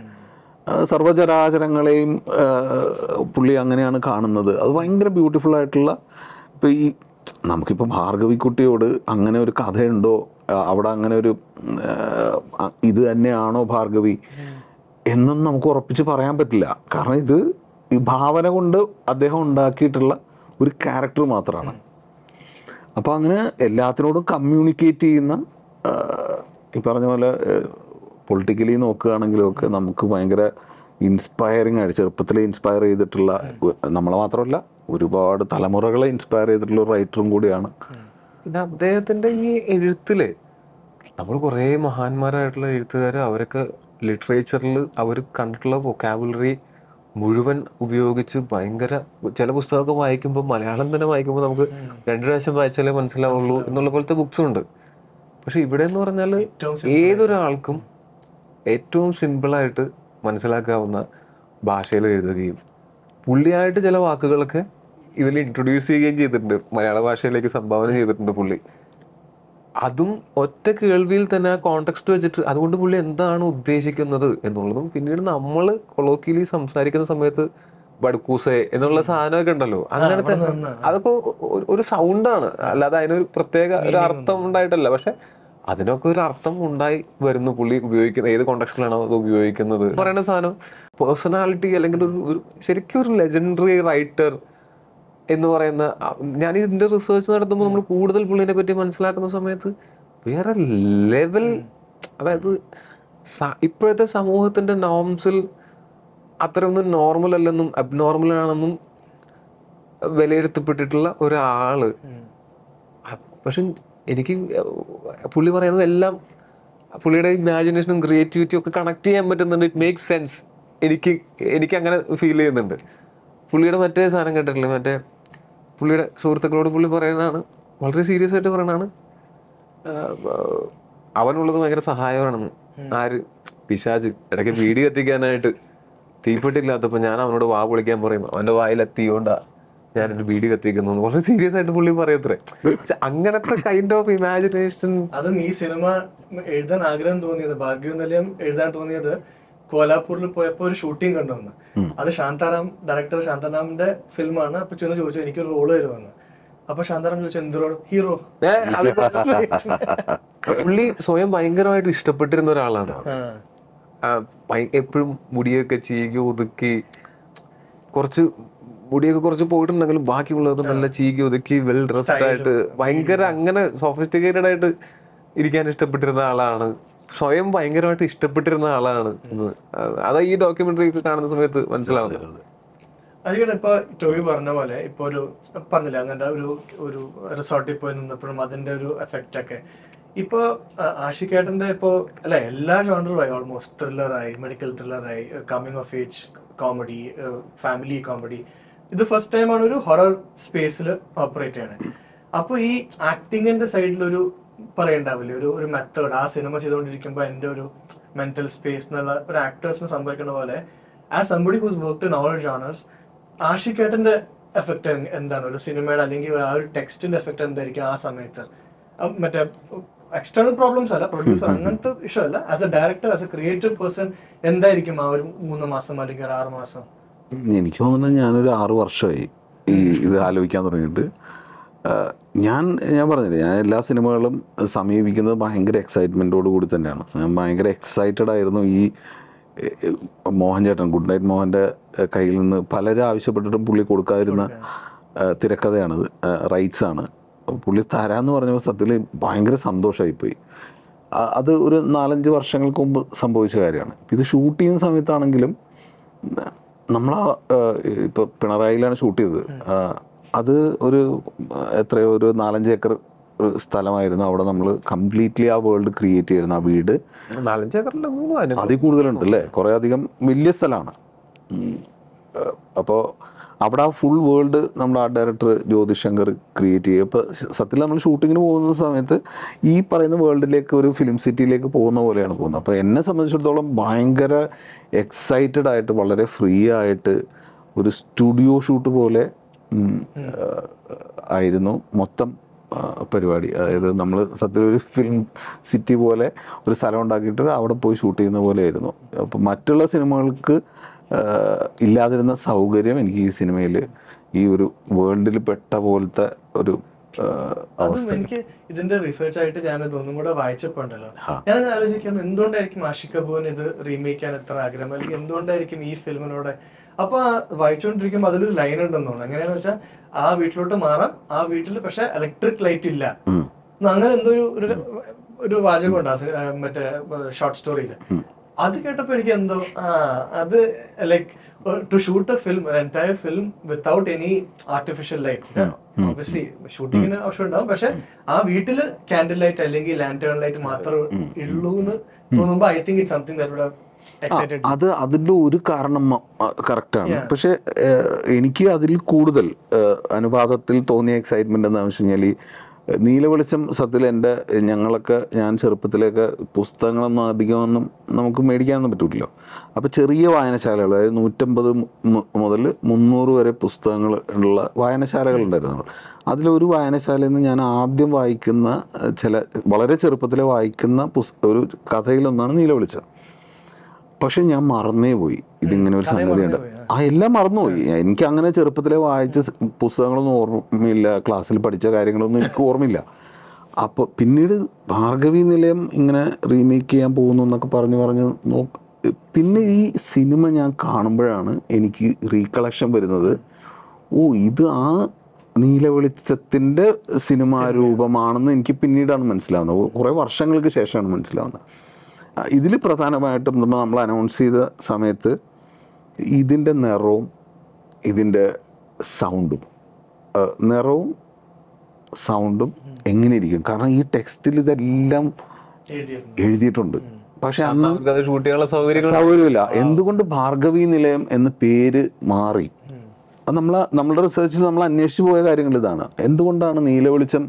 സർവചരാചരങ്ങളെയും പുള്ളി അങ്ങനെയാണ് കാണുന്നത്. അത് ഭയങ്കര ബ്യൂട്ടിഫുൾ ആയിട്ടുള്ള. ഇപ്പം ഈ നമുക്കിപ്പോൾ ഭാർഗവിക്കുട്ടിയോട് അങ്ങനെ ഒരു കഥയുണ്ടോ, അവിടെ അങ്ങനെ ഒരു ഇത് തന്നെയാണോ ഭാർഗവി എന്നും നമുക്ക് ഉറപ്പിച്ച് പറയാൻ പറ്റില്ല. കാരണം ഇത് ഈ ഭാവന കൊണ്ട് അദ്ദേഹം ഉണ്ടാക്കിയിട്ടുള്ള ഒരു ക്യാരക്ടർ മാത്രമാണ്. അപ്പോൾ അങ്ങനെ എല്ലാത്തിനോടും കമ്മ്യൂണിക്കേറ്റ് ചെയ്യുന്ന ഈ പറഞ്ഞ പോലെ പൊളിറ്റിക്കലി നോക്കുകയാണെങ്കിലും ഒക്കെ നമുക്ക് ഭയങ്കര ഇൻസ്പയറിങ് ആയിട്ട് ചെറുപ്പത്തിലെ ഇൻസ്പയർ ചെയ്തിട്ടുള്ള, നമ്മളെ മാത്രമല്ല ഒരുപാട് തലമുറകളെ ഇൻസ്പയർ ചെയ്തിട്ടുള്ള ഒരു റൈറ്ററും കൂടിയാണ്. പിന്നെ അദ്ദേഹത്തിൻ്റെ ഈ എഴുത്തിൽ നമ്മൾ കുറേ മഹാന്മാരായിട്ടുള്ള എഴുത്തുകാർ അവരൊക്കെ ലിറ്ററേച്ചറിൽ അവർ കണ്ടിട്ടുള്ള വൊക്കാബുലറി മുഴുവൻ ഉപയോഗിച്ച് ഭയങ്കര ചില പുസ്തകമൊക്കെ വായിക്കുമ്പോൾ മലയാളം തന്നെ വായിക്കുമ്പോൾ നമുക്ക് രണ്ടു പ്രാവശ്യം വായിച്ചാലേ മനസ്സിലാവുള്ളൂ എന്നുള്ള പോലത്തെ ബുക്സുണ്ട്. പക്ഷെ ഇവിടെ എന്ന് പറഞ്ഞാൽ ഏതൊരാൾക്കും ഏറ്റവും സിമ്പിളായിട്ട് മനസ്സിലാക്കാവുന്ന ഭാഷയിൽ എഴുതുകയും പുള്ളിയായിട്ട് ചില വാക്കുകളൊക്കെ ഇതിൽ ഇൻട്രൊഡ്യൂസ് ചെയ്യുകയും ചെയ്തിട്ടുണ്ട്, മലയാള ഭാഷയിലേക്ക് സംഭാവന ചെയ്തിട്ടുണ്ട് പുള്ളി. അതും ഒറ്റ കേൾവിയിൽ തന്നെ ആ കോണ്ടെക്സ്റ്റ് വെച്ചിട്ട് അതുകൊണ്ട് പുള്ളി എന്താണ് ഉദ്ദേശിക്കുന്നത് എന്നുള്ളതും പിന്നീട് നമ്മൾ കൊളോക്കിയലി സംസാരിക്കുന്ന സമയത്ത് ബഡ്കൂസെ എന്നുള്ള സാധനമൊക്കെ ഉണ്ടല്ലോ, അങ്ങനത്തെ അതൊക്കെ ഒരു സൗണ്ടാണ്, അല്ലാതെ അതിനൊരു പ്രത്യേക ഒരു അർത്ഥം ഉണ്ടായിട്ടല്ല. പക്ഷെ അതിനൊക്കെ ഒരു അർത്ഥം ഉണ്ടായി വരുന്നു പുള്ളി ഉപയോഗിക്കുന്ന ഏത് കോണ്ടക്സ്റ്റിലാണോ അത് ഉപയോഗിക്കുന്നത് പറയുന്ന സാധനം. പേഴ്സണാലിറ്റി അല്ലെങ്കിൽ ഒരു ശരിക്കും ഒരു ലെജൻഡറി റൈറ്റർ എന്ന് പറയുന്ന, ഞാൻ ഇതിൻ്റെ റിസേർച്ച് നടത്തുമ്പോൾ നമ്മൾ കൂടുതൽ പുള്ളിനെ പറ്റി മനസ്സിലാക്കുന്ന സമയത്ത് വേറെ ലെവൽ, അതായത് ഇപ്പോഴത്തെ സമൂഹത്തിൻ്റെ നോംസിൽ അത്രയൊന്നും നോർമൽ അല്ലെന്നും അബ്നോർമൽ ആണെന്നും വിലയിരുത്തപ്പെട്ടിട്ടുള്ള ഒരാള്. പക്ഷെ എനിക്ക് പുള്ളി പറയുന്നതെല്ലാം പുള്ളിയുടെ ഇമാജിനേഷനും ക്രിയേറ്റിവിറ്റിയും ഒക്കെ കണക്ട് ചെയ്യാൻ പറ്റുന്നുണ്ട്. It makes sense. എനിക്ക് എനിക്കങ്ങനെ ഫീൽ ചെയ്യുന്നുണ്ട്. പുള്ളിയുടെ മറ്റേ സാധനം കേട്ടിട്ടില്ല, മറ്റേ പുള്ളിയുടെ സുഹൃത്തുക്കളോട് പുള്ളി പറയുന്നതാണ്, വളരെ സീരിയസ് ആയിട്ട് പറയണതാണ്, അവനുള്ളത് ഭയങ്കര സഹായമാണെന്ന്. ആര്? പിശാജ്. ഇടയ്ക്ക് വീടി കത്തിക്കാനായിട്ട് തീപ്പെട്ടില്ലാത്തപ്പോൾ ഞാൻ അവനോട് വാ പൊളിക്കാൻ പറയും, അവൻ്റെ വായിലെത്തിയോണ്ടാണ് ഞാനൊരു വീട് കത്തിക്കുന്നു. വളരെ സീരിയസ് ആയിട്ട് പുള്ളി പറയത്രേ. അങ്ങനത്തെ കൈൻഡ് ഓഫ് ഇമാജിനേഷൻ. അതും ഈ സിനിമ എഴുതാൻ ആഗ്രഹം തോന്നിയത്, ഭാഗ്യം നിലയം എഴുതാൻ തോന്നിയത് കോലാപ്പൂരിൽ പോയപ്പോൾ ഒരു ഷൂട്ടിംഗ് കണ്ടുവന്ന്. അത് ശാന്താറാം, ഡയറക്ടർ ശാന്താറാമിന്റെ ഫിലിമാണ്. അപ്പൊ ചെന്ന് ചോദിച്ചു എനിക്കൊരു റോള് തരുമെന്ന്. അപ്പൊ ശാന്താറാം ചോദിച്ചു എന്ത് റോൾ? ഹീറോ. പുള്ളി സ്വയം ഭയങ്കരമായിട്ട് ഇഷ്ടപ്പെട്ടിരുന്ന ഒരാളാണ്. എപ്പോഴും മുടിയൊക്കെ ചീകി ഒതുക്കി, കുറച്ച് മുടിയൊക്കെ കുറച്ച് പോയിട്ടുണ്ടെങ്കിലും ബാക്കിയുള്ളതൊക്കെ നല്ല ചീകി ഒതുക്കി വെൽ ഡ്രസ്ഡ് ആയിട്ട് ഭയങ്കര അങ്ങനെ സോഫിസ്റ്റിക്കേറ്റഡ് ആയിട്ട് ഇരിക്കാൻ ഇഷ്ടപ്പെട്ടിരുന്ന ആളാണ്. സ്വയം ഭയങ്കരമായിട്ട് ഇഷ്ടപ്പെട്ടിരുന്ന ആളാണ്. അതാ ഈ ഡോക്യുമെന്ററി കാണുന്ന സമയത്ത് മനസ്സിലാവുന്നത്. അതുകൊണ്ട് ഇപ്പൊ ടോവി പറഞ്ഞ പോലെ ഇപ്പൊ ഒരു പറഞ്ഞില്ല, അങ്ങനത്തെ ഒരു ഒരു റിസോർട്ടിൽ പോയി നിന്നപ്പോഴും അതിന്റെ ഒരു എഫക്റ്റ് ഒക്കെ ഇപ്പൊ ആഷിക്കേട്ടന്റെ ഇപ്പോ അല്ലെ എല്ലാ ജോണറുമായി ഓൾമോസ്റ്റ് ത്രില്ലറായി, മെഡിക്കൽ ത്രില്ലറായി, coming of age comedy, family comedy. ഇത് ഫസ്റ്റ് ടൈമാണ് ഒരു ഹൊറർ സ്പേസിൽ ഓപ്പറേറ്റ് ചെയ്യണത്. അപ്പൊ ഈ ആക്ടിങ്ങിന്റെ സൈഡിലൊരു പറയണ്ടാവില്ലേ ഒരു ഒരു മെത്തേഡ്, ആ സിനിമ ചെയ്തുകൊണ്ടിരിക്കുമ്പോൾ എൻ്റെ ഒരു മെന്റൽ സ്പേസ് എന്നുള്ള ഒരു ആക്ടേഴ്സിന് സംഭവിക്കുന്ന പോലെ, as somebody whose worked in all genres, ആഷിക്കേട്ടന്റെ എഫക്റ്റ് എന്താണ് ഒരു സിനിമയുടെ, അല്ലെങ്കിൽ ആ ഒരു ടെക്സ്റ്റിന്റെ എഫക്റ്റ് എന്തായിരിക്കും ആ സമയത്ത്? മറ്റേ എക്സ്റ്റേണൽ പ്രോബ്ലംസ് അല്ല, പ്രൊഡ്യൂസർ അങ്ങനത്തെ ഇഷ്യൂ അല്ല, as a director, as a creative person എന്തായിരിക്കും ആ ഒരു മൂന്ന് മാസം അല്ലെങ്കിൽ ഒരു ആറ് മാസം? എനിക്ക് തോന്നുന്നത് ഞാനൊരു ആറു വർഷമായി ഈ ഇത് ആലോചിക്കാൻ തുടങ്ങിയിട്ട്. ഞാൻ ഞാൻ പറഞ്ഞില്ലേ, ഞാൻ എല്ലാ സിനിമകളും സമീപിക്കുന്നത് ഭയങ്കര എക്സൈറ്റ്മെൻറ്റോട് കൂടി തന്നെയാണ്. ഞാൻ ഭയങ്കര എക്സൈറ്റഡ് ആയിരുന്നു. ഈ മോഹൻ ചേട്ടൻ, ഗുഡ് നൈറ്റ് മോഹൻ്റെ കയ്യിൽ നിന്ന് പലരും ആവശ്യപ്പെട്ടിട്ടും പുള്ളി കൊടുക്കാതിരുന്ന തിരക്കഥയാണിത്, റൈറ്റ്സ് ആണ്. പുള്ളി തരാമെന്ന് പറഞ്ഞപ്പോൾ സത്യത്തിൽ ഭയങ്കര സന്തോഷമായിപ്പോയി. അത് ഒരു നാലഞ്ച് വർഷങ്ങൾക്ക് മുമ്പ് സംഭവിച്ച കാര്യമാണ്. ഇത് ഷൂട്ട് ചെയ്യുന്ന സമയത്താണെങ്കിലും നമ്മളാ ഇപ്പോൾ പിണറായിലാണ് ഷൂട്ട് ചെയ്തത്. അത് ഒരു എത്രയോ ഒരു നാലഞ്ച് ഏക്കർ സ്ഥലമായിരുന്നു. അവിടെ നമ്മൾ കംപ്ലീറ്റ്ലി ആ വേൾഡ് ക്രിയേറ്റ് ചെയ്യുന്ന ആ വീട് നാലഞ്ച് ഏക്കറിൽ അതിൽ കൂടുതലുണ്ട് അല്ലേ, കുറേ അധികം വലിയ സ്ഥലമാണ്. അപ്പോൾ അവിടെ ആ ഫുൾ വേൾഡ് നമ്മുടെ ആർട്ട് ഡയറക്ടർ ജ്യോതിശങ്കർ ക്രിയേറ്റ് ചെയ്യും. അപ്പോൾ സത്യത്തിൽ നമ്മൾ ഷൂട്ടിങ്ങിന് പോകുന്ന സമയത്ത് ഈ പറയുന്ന വേൾഡിലേക്ക്, ഒരു ഫിലിം സിറ്റിയിലേക്ക് പോകുന്ന പോലെയാണ് പോകുന്നത്. അപ്പോൾ എന്നെ സംബന്ധിച്ചിടത്തോളം ഭയങ്കര എക്സൈറ്റഡ് ആയിട്ട്, വളരെ ഫ്രീ ആയിട്ട് ഒരു സ്റ്റുഡിയോ ഷൂട്ട് പോലെ ആയിരുന്നു മൊത്തം പരിപാടി. അതായത് നമ്മൾ സത്യം ഒരു ഫിലിം സിറ്റി പോലെ ഒരു സ്ഥലം ഉണ്ടാക്കിയിട്ട് അവിടെ പോയി ഷൂട്ട് ചെയ്യുന്ന പോലെ ആയിരുന്നു. അപ്പം മറ്റുള്ള സിനിമകൾക്ക് ഇല്ലാതിരുന്ന സൗകര്യം എനിക്ക് ഈ സിനിമയിൽ ഈ ഒരു വേൾഡിൽ പെട്ട പോലത്തെ ഒരു അവസ്ഥ. എനിക്ക് ഇതിന്റെ റിസർച്ച് ആയിട്ട് ഞാൻ ഇതൊന്നും കൂടെ വായിച്ചപ്പോണ്ടല്ലോ, ഞാൻ ആലോചിക്കുന്നു എന്തുകൊണ്ടായിരിക്കും ആഷിക് കപൂറിന് ഇത് റീമേക്ക് ചെയ്യാൻ എത്ര ആഗ്രഹം, അല്ലെങ്കിൽ എന്തുകൊണ്ടായിരിക്കും ഈ ഫിലിമിനോടെ. അപ്പൊ വായിച്ചുകൊണ്ടിരിക്കുമ്പോൾ അതിലൊരു ലൈൻ ഉണ്ടെന്ന് തോന്നുന്നു, എങ്ങനെയാന്ന് വെച്ചാൽ ആ വീട്ടിലോട്ട് മാറാം, ആ വീട്ടിൽ പക്ഷെ ഇലക്ട്രിക് ലൈറ്റ് ഇല്ല, അങ്ങനെ എന്തോ ഒരു ഒരു വാചകം ഉണ്ട് ആ മറ്റേ ഷോർട്ട് സ്റ്റോറിയില്. അത് കേട്ടപ്പോ എനിക്ക് എന്തോ ആ അത് like to shoot a film, entire film without any artificial light. Obviously ഷൂട്ടിങ്ങിന് ആവശ്യം ഉണ്ടാവും, പക്ഷെ ആ വീട്ടില് ക്യാൻഡിൽ ലൈറ്റ് അല്ലെങ്കിൽ ലാൻറ്റേൺ ലൈറ്റ് മാത്രമേ ഉള്ളൂ എന്ന് തോന്നുമ്പോ I think it something that would. അത് അതിൻ്റെ ഒരു കാരണം കറക്റ്റാണ്. പക്ഷെ എനിക്ക് അതിൽ കൂടുതൽ അനുപാതത്തിൽ തോന്നിയ എക്സൈറ്റ്മെൻ്റ് എന്താണെന്ന് വെച്ച് കഴിഞ്ഞാൽ, ഈ നീലവെളിച്ചം സത്യത്തിൽ എൻ്റെ ഞങ്ങളൊക്കെ ഞാൻ ചെറുപ്പത്തിലൊക്കെ പുസ്തകങ്ങളൊന്നും അധികമൊന്നും നമുക്ക് മേടിക്കാനൊന്നും പറ്റില്ലല്ലോ. അപ്പോൾ ചെറിയ വായനശാലകൾ, അതായത് നൂറ്റമ്പത് മുതൽ മുന്നൂറ് വരെ പുസ്തകങ്ങൾ ഉള്ള വായനശാലകളുണ്ടായിരുന്നു. അതിലൊരു വായനശാലയിൽ നിന്ന് ഞാൻ ആദ്യം വായിക്കുന്ന ചില വളരെ ചെറുപ്പത്തിലെ വായിക്കുന്ന പുസ്ത ഒരു കഥയിലൊന്നാണ് നീലവെളിച്ചം. പക്ഷെ ഞാൻ മറന്നേ പോയി ഇതിങ്ങനെ ഒരു സംഗതിയുണ്ട്. ആ എല്ലാം മറന്നുപോയി. എനിക്ക് അങ്ങനെ ചെറുപ്പത്തിലെ വായിച്ച പുസ്തകങ്ങളൊന്നും ഓർമ്മയില്ല, ക്ലാസ്സിൽ പഠിച്ച കാര്യങ്ങളൊന്നും എനിക്ക് ഓർമ്മയില്ല. അപ്പോൾ പിന്നീട് ഭാർഗവി നിലയം ഇങ്ങനെ റീമേക്ക് ചെയ്യാൻ പോകുന്നു എന്നൊക്കെ പറഞ്ഞ് പറഞ്ഞ് നോ പിന്നെ ഈ സിനിമ ഞാൻ കാണുമ്പോഴാണ് എനിക്ക് റീകളക്ഷൻ വരുന്നത്, ഓ ഇത് ആ നീലവെളിച്ചത്തിൻ്റെ സിനിമാരൂപമാണെന്ന് എനിക്ക് പിന്നീടാണ് മനസ്സിലാവുന്നത്, കുറേ വർഷങ്ങൾക്ക് ശേഷമാണ് മനസ്സിലാവുന്നത്. ഇതിൽ പ്രധാനമായിട്ടും നമ്മൾ അനൗൺസ് ചെയ്ത സമയത്ത് ഇതിൻ്റെ നിറവും ഇതിൻ്റെ സൗണ്ടും, നിറവും സൗണ്ടും എങ്ങനെയിരിക്കും, കാരണം ഈ ടെക്സ്റ്റിൽ ഇതെല്ലാം എഴുതിയിട്ടുണ്ട്. പക്ഷെ അന്ന് ഷൂട്ടിനുള്ള സൗകര്യം സൗകര്യമില്ല. എന്തുകൊണ്ട് ഭാർഗവീ നിലയം എന്ന പേര് മാറി? അത് നമ്മൾ നമ്മളുടെ റിസർച്ചിൽ നമ്മൾ അന്വേഷിച്ചു പോയ കാര്യങ്ങൾ ഇതാണ്. എന്തുകൊണ്ടാണ് നീലവെളിച്ചം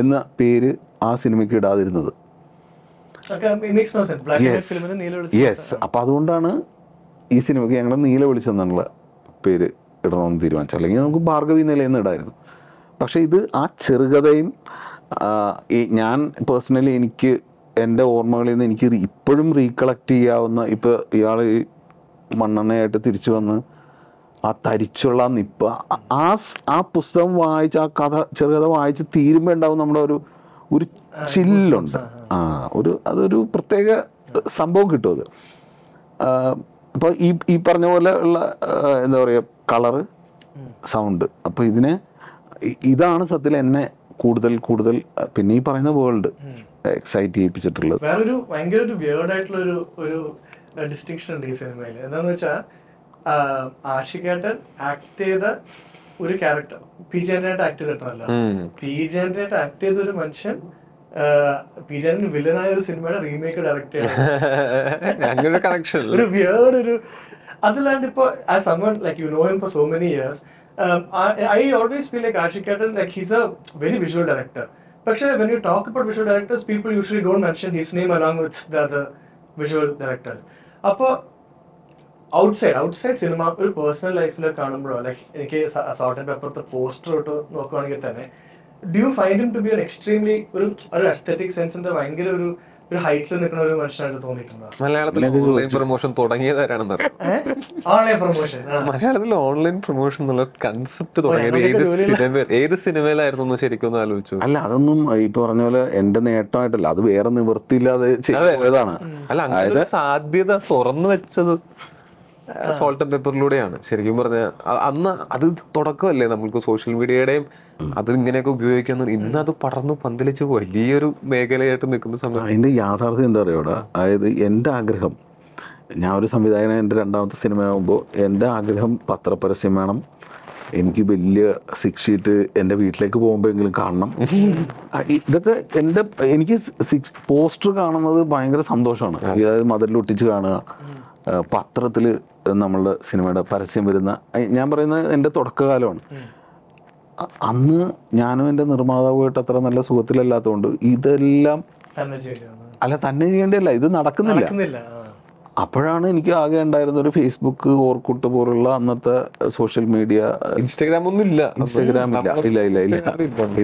എന്ന പേര് ആ സിനിമയ്ക്ക് ഇടാതിരുന്നത്? യെസ്, അപ്പം അതുകൊണ്ടാണ് ഈ സിനിമയ്ക്ക് ഞങ്ങൾ നീലവെളിച്ചം എന്നുള്ള പേര് ഇടണമെന്ന് തീരുമാനിച്ചു. അല്ലെങ്കിൽ നമുക്ക് ഭാർഗവീ നിലയം എന്ന് ഇടായിരുന്നു. പക്ഷേ ഇത് ആ ചെറുകഥയും ഞാൻ പേഴ്സണലി എനിക്ക് എൻ്റെ ഓർമ്മകളിൽ നിന്ന് എനിക്ക് ഇപ്പോഴും റീകളക്ട് ചെയ്യാവുന്ന, ഇപ്പോൾ ഇയാൾ ഈ മണ്ണെണ്ണയായിട്ട് തിരിച്ചു വന്ന് ആ തരിച്ചുള്ള നിപ്പ, ആ ആ പുസ്തകം വായിച്ച് ആ കഥ ചെറുകഥ വായിച്ച് തീരുമ്പോൾ ഉണ്ടാവും നമ്മുടെ ഒരു ഒരു ചില്ലുണ്ട്. ആ ഒരു അതൊരു പ്രത്യേക സംഭവം കിട്ടും. അത് അപ്പോൾ ഈ ഈ പറഞ്ഞ പോലെ ഉള്ള എന്താ പറയുക, കളറ്, സൗണ്ട്. അപ്പോൾ ഇതിനെ ഇതാണ് സത്യത്തിൽ എന്നെ കൂടുതൽ കൂടുതൽ പിന്നെ ഈ പറയുന്ന വേൾഡ് എക്സൈറ്റ് ചെയ്യിപ്പിച്ചിട്ടുള്ളത്. വേറൊരു ഭയങ്കര ഒരു വേർഡ് ആയിട്ടുള്ള ഒരു ഒരു ഡിസ്റ്റിങ്ഷൻ ഉണ്ട് ഈ സിനിമയിൽ. എന്താണെന്ന് വെച്ചാൽ ആഷികേട്ടൻ ആക്ട് ചെയ്ത ഒരു ക്യാരക്ടർ പി ജയന്റായിട്ട് ആക്ട് ചെയ്തിട്ടല്ല, പി ജയന്റായിട്ട് ആക്ട് ചെയ്ത ഒരു മനുഷ്യൻ പി ജയന്റ് വില്ലനായ ഒരു സിനിമയുടെ റീമേക്ക് ഡയറക്ട് ചെയ്യണം. ഒരു വേർഡ് ഒരു അതല്ലാണ്ട് ഇപ്പോൾ as someone like you know him for so many years Um, I, I always feel like Ashikatan, like he's a very visual director. But when you talk about visual directors, people usually don't mention his name along with the other visual directors. Appo outside, outside cinema, or personal life like Kanambro, like in case Salt and Pepper, the poster to knock on it, do you find him to be an extremely, or an aesthetic sense and a vanguard? മലയാളത്തിൽ online promotion എന്നുള്ള concept തുടങ്ങിയത് ഏത് സിനിമയിലായിരുന്നു ശരിക്കും ആലോചിച്ചു? അല്ല, അതൊന്നും ഇപ്പൊ പറഞ്ഞ പോലെ എന്റെ നേട്ടമായിട്ടല്ല, അത് വേറെ നിവൃത്തിയില്ലാതെ ചെയ്തതാണ്. അല്ല, അതായത് സാധ്യത തുറന്നു വെച്ചത് സോൾട്ട് ആൻഡ് പേപ്പറിലൂടെയാണ് ശരിക്കും പറഞ്ഞാൽ. അന്ന് അത് തുടക്കമല്ലേ നമ്മൾക്ക് സോഷ്യൽ മീഡിയയുടെയും അത് ഇങ്ങനെയൊക്കെ ഉപയോഗിക്കുന്ന. ഇന്ന് അത് പടർന്ന് പന്തലിച്ച് വലിയൊരു മേഖലയായിട്ട് നിൽക്കുന്ന സമയത്ത് അതിൻ്റെ യാഥാർത്ഥ്യം എന്താ പറയുക? അതായത് എൻ്റെ ആഗ്രഹം, ഞാൻ ഒരു സംവിധായകനായ എൻ്റെ രണ്ടാമത്തെ സിനിമയാകുമ്പോൾ എൻ്റെ ആഗ്രഹം പത്രപരസ്യം വേണം, എനിക്ക് വലിയ സിക്സ് ഷീറ്റ് എൻ്റെ വീട്ടിലേക്ക് പോകുമ്പോഴെങ്കിലും കാണണം. ഇതൊക്കെ എൻ്റെ എനിക്ക് സിക്സ് പോസ്റ്റർ കാണുന്നത് ഭയങ്കര സന്തോഷമാണ്. അതായത് മതിലിൽ ഒട്ടിച്ച് കാണുക, പത്രത്തിൽ നമ്മളുടെ സിനിമയുടെ പരസ്യം വരുന്ന, ഞാൻ പറയുന്നത് എൻ്റെ തുടക്കകാലമാണ്. അന്ന് ഞാനും എൻ്റെ നിർമ്മാതാവുമായിട്ട് അത്ര നല്ല സുഖത്തിലല്ലാത്തതുകൊണ്ട് ഇതെല്ലാം അല്ല തന്നെ ചെയ്യേണ്ടതല്ല, ഇത് നടക്കുന്നില്ല. അപ്പോഴാണ് എനിക്ക് ആകെ ഉണ്ടായിരുന്ന ഒരു ഫേസ്ബുക്ക്, ഓർക്കുട്ട് പോലുള്ള അന്നത്തെ സോഷ്യൽ മീഡിയ. ഇൻസ്റ്റാഗ്രാം ഒന്നും ഇല്ല, ഇൻസ്റ്റാഗ്രാം ഇല്ല ഇല്ല ഇല്ല ഇല്ല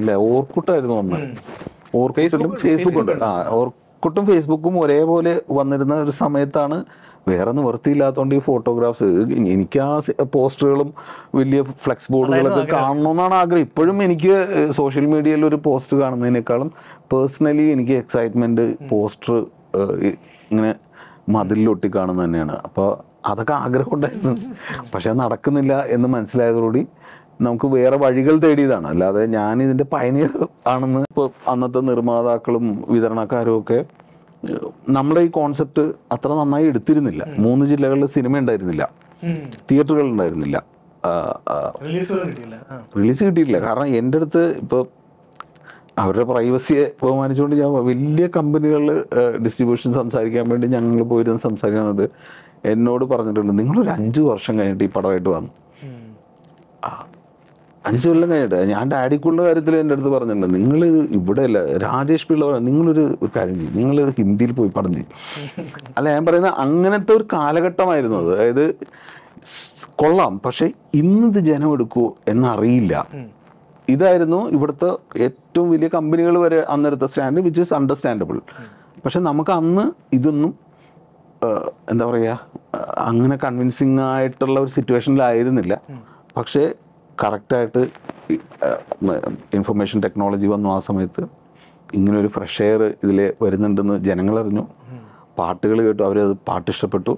ഇല്ല ഓർക്കുട്ടായിരുന്നു അന്ന്. ഓർക്കുട്ടിലും ഫേസ്ബുക്കുണ്ട്. ആ ഓർക്കുട്ടും ഫേസ്ബുക്കും ഒരേപോലെ വന്നിരുന്ന ഒരു സമയത്താണ്. വേറെ ഒന്നും വൃത്തിയില്ലാത്തതുകൊണ്ട് ഈ ഫോട്ടോഗ്രാഫ്സ്, എനിക്ക് ആ പോസ്റ്ററുകളും വലിയ ഫ്ലെക്സ് ബോർഡുകളൊക്കെ കാണണമെന്നാണ് ആഗ്രഹം. ഇപ്പോഴും എനിക്ക് സോഷ്യൽ മീഡിയയിൽ ഒരു പോസ്റ്റർ കാണുന്നതിനേക്കാളും പേഴ്സണലി എനിക്ക് എക്സൈറ്റ്മെൻറ്റ് പോസ്റ്റർ ഇങ്ങനെ മതിലൊട്ടി കാണുന്നത് തന്നെയാണ്. അപ്പോൾ അതൊക്കെ ആഗ്രഹം ഉണ്ടായിരുന്നു, പക്ഷെ അത് നടക്കുന്നില്ല എന്ന് മനസ്സിലായതോടുകൂടി നമുക്ക് വേറെ വഴികൾ തേടിയതാണ്. അല്ലാതെ ഞാൻ ഇതിൻ്റെ പയനിയർ ആണെന്ന് ഇപ്പോൾ അന്നത്തെ നിർമ്മാതാക്കളും വിതരണക്കാരും ഒക്കെ നമ്മുടെ ഈ കോൺസെപ്റ്റ് അത്ര നന്നായി എടുത്തിരുന്നില്ല. മൂന്ന് ജില്ലകളിൽ സിനിമ ഉണ്ടായിരുന്നില്ല, തിയേറ്ററുകൾ ഉണ്ടായിരുന്നില്ല, റിലീസ് കിട്ടിയിട്ടില്ല. കാരണം എൻ്റെ അടുത്ത് ഇപ്പോൾ അവരുടെ പ്രൈവസിയെ ബഹുമാനിച്ചുകൊണ്ട് ഞാൻ വലിയ കമ്പനികളിൽ ഡിസ്ട്രിബ്യൂഷൻ സംസാരിക്കാൻ വേണ്ടി ഞങ്ങൾ പോയിരുന്ന് സംസാരിക്കുന്നത് എന്നോട് പറഞ്ഞിട്ടുണ്ട്, നിങ്ങളൊരു അഞ്ച് വർഷം കഴിഞ്ഞിട്ട് ഈ പടമായിട്ട് വന്നു. അഞ്ച് കൊല്ലം കഴിഞ്ഞിട്ട് ഞാൻ ഡാഡിക്കുള്ള കാര്യത്തിൽ എൻ്റെ അടുത്ത് പറഞ്ഞിട്ടുണ്ട്, നിങ്ങൾ ഇവിടെയല്ല രാജേഷ് പിള്ള പറഞ്ഞു, നിങ്ങളൊരു കാര്യം ചെയ്യും, നിങ്ങൾ ഹിന്ദിയിൽ പോയി പടം ചെയ്യും. അല്ല, ഞാൻ പറയുന്നത് അങ്ങനത്തെ ഒരു കാലഘട്ടമായിരുന്നു അത്. അതായത് കൊള്ളാം, പക്ഷെ ഇന്നത് ജനം എടുക്കുമോ എന്നറിയില്ല. ഇതായിരുന്നു ഇവിടുത്തെ ഏറ്റവും വലിയ കമ്പനികൾ വരെ അന്നെടുത്ത സ്റ്റാൻഡ്, വിച്ച് ഇസ് അണ്ടർസ്റ്റാൻഡബിൾ. പക്ഷെ നമുക്ക് അന്ന് ഇതൊന്നും എന്താ പറയുക, അങ്ങനെ കൺവിൻസിങ് ആയിട്ടുള്ള ഒരു സിറ്റുവേഷനിലായിരുന്നില്ല. പക്ഷേ കറക്റ്റായിട്ട് ഇൻഫർമേഷൻ ടെക്നോളജി വന്നു ആ സമയത്ത്. ഇങ്ങനൊരു ഫ്രഷ് എയർ ഇതിൽ വരുന്നുണ്ടെന്ന് ജനങ്ങളറിഞ്ഞു, പാട്ടുകൾ കേട്ടു, അവരത് പാട്ട് ഇഷ്ടപ്പെട്ടു.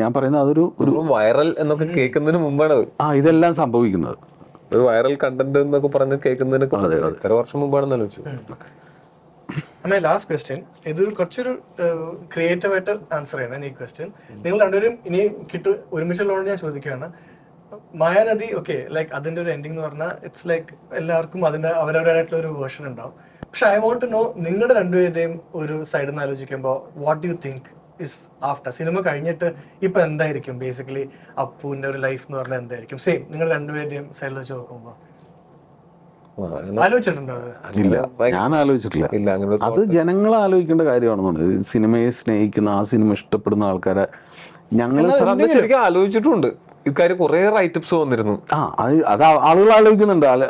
ഞാൻ പറയുന്നത് അതൊരു ഒരു വൈറൽ എന്നൊക്കെ കേൾക്കുന്നതിന് മുമ്പാണ് ആ ഇതെല്ലാം സംഭവിക്കുന്നത്. ഒരു വൈറൽ കണ്ടന്റ് എന്നൊക്കെ പറഞ്ഞ് കേൾക്കുന്നതിന് എത്ര വർഷം മുമ്പാണെന്ന് ആലോചിച്ചു. അമ്മ ലാസ്റ്റ് ക്വസ്റ്റ്യൻ, ഇതൊരു കുറച്ചൊരു ക്രിയേറ്റീവായിട്ട് ആൻസർ ചെയ്യണം ഈ ക്വസ്റ്റ്യൻ. നിങ്ങൾ രണ്ടുപേരും ഇനി കിട്ടും ഒരുമിച്ചുള്ളതുകൊണ്ട് ഞാൻ ചോദിക്കുകയാണ്. മായാനദി ഓക്കെ, ലൈക്ക് അതിൻ്റെ ഒരു എൻഡിങ് എന്ന് പറഞ്ഞാൽ ഇറ്റ്സ് ലൈക്ക് എല്ലാവർക്കും അതിൻ്റെ അവരവരായിട്ടുള്ള ഒരു വേർഷൻ ഉണ്ടാവും. I want to know, what do you think is after cinema? Basically, your life is same. I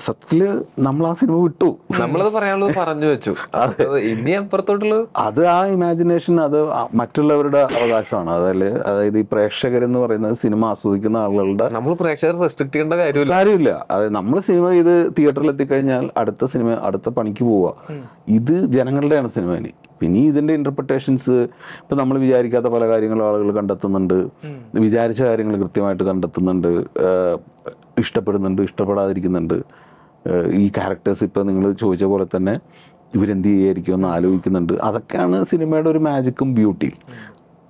Satya, Namlasin too. Namla Parano Paranju. Indian Pertotal, other imagination, other Matilda, Avashana, the pressure in the cinema, Sukina, Lelda. Namu pressure restricted in the Idula. Namla cinema either theatre at the Kernel, at the cinema, at the Panikua. Either general and cinema. We need the interpretations, but Namla Vijarica, the Palagaringal, the Vijarica, the Matilda, Ishtapadan, Ishtapada. These characters are not chosen. They are not cinema is a magic and beauty.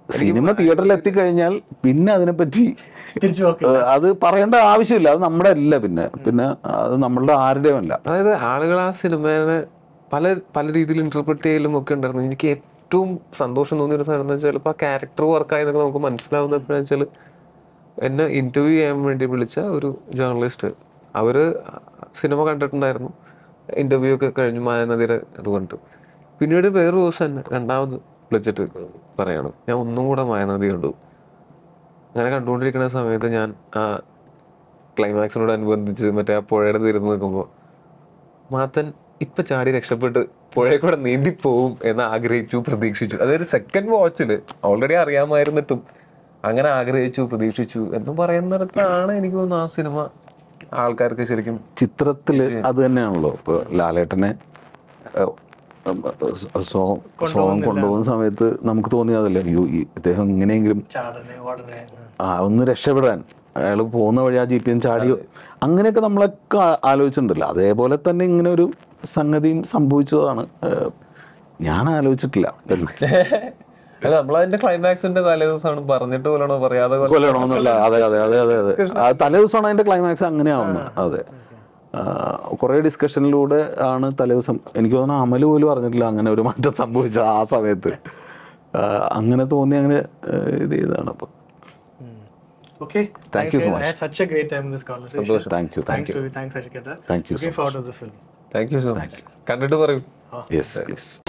Cinema theatre is a magic and beauty. That's not our issue. That's not our issue. That's not our issue. That's not our issue. That's cinema conductor interview के करने माया ना देर रोंटो पिन्ने day पैरो ओसन रंडाव प्लेजट परायनो याँ उन्नो Voda माया ना देर dough गाने का डोंडरी करना समय तो जान आ क्लाइमैक्स नोडा अनुबंध जिसे मटे आप पौड़े देर इतना कुम्बो मातन इप्पा चारी एक्स्ट्रा पट पौड़े कोड नींदी पोम ऐना आग्रह चू प्रदीक्षिचू अदेर सेकंड वो आचले ऑलरेडी आ रहा मायर ने तुम अंगना आग्रह चू प्रदीक्षिचू ऐनो परायन्ना रत्ता आणे निको ना cinema Alcarca Shirikim Chitratli other Nanlo, Laletane song condones with Namkutonia, the Levu, the Hungarian Chardonnay, only a chevron. I look on the Yaji in Chardio. Anganakamalaka Aluchandla, the Bolataning Sangadim, Sambucho, Yana Aluchitla. In the climax, and the Taleson Barneto and over the other Taleson and the climax are Korea discussion loaded on Taleson and Gona, Malu or Nitlang and Remata Sambuja Savet Anganathoni. Okay, thank you so much. I had such a great time in this conversation. Thank you, thank you. Thanks, Ashikatan. Thank you. Looking forward to the film. Thank you so much. Continue to worry. Yes, please.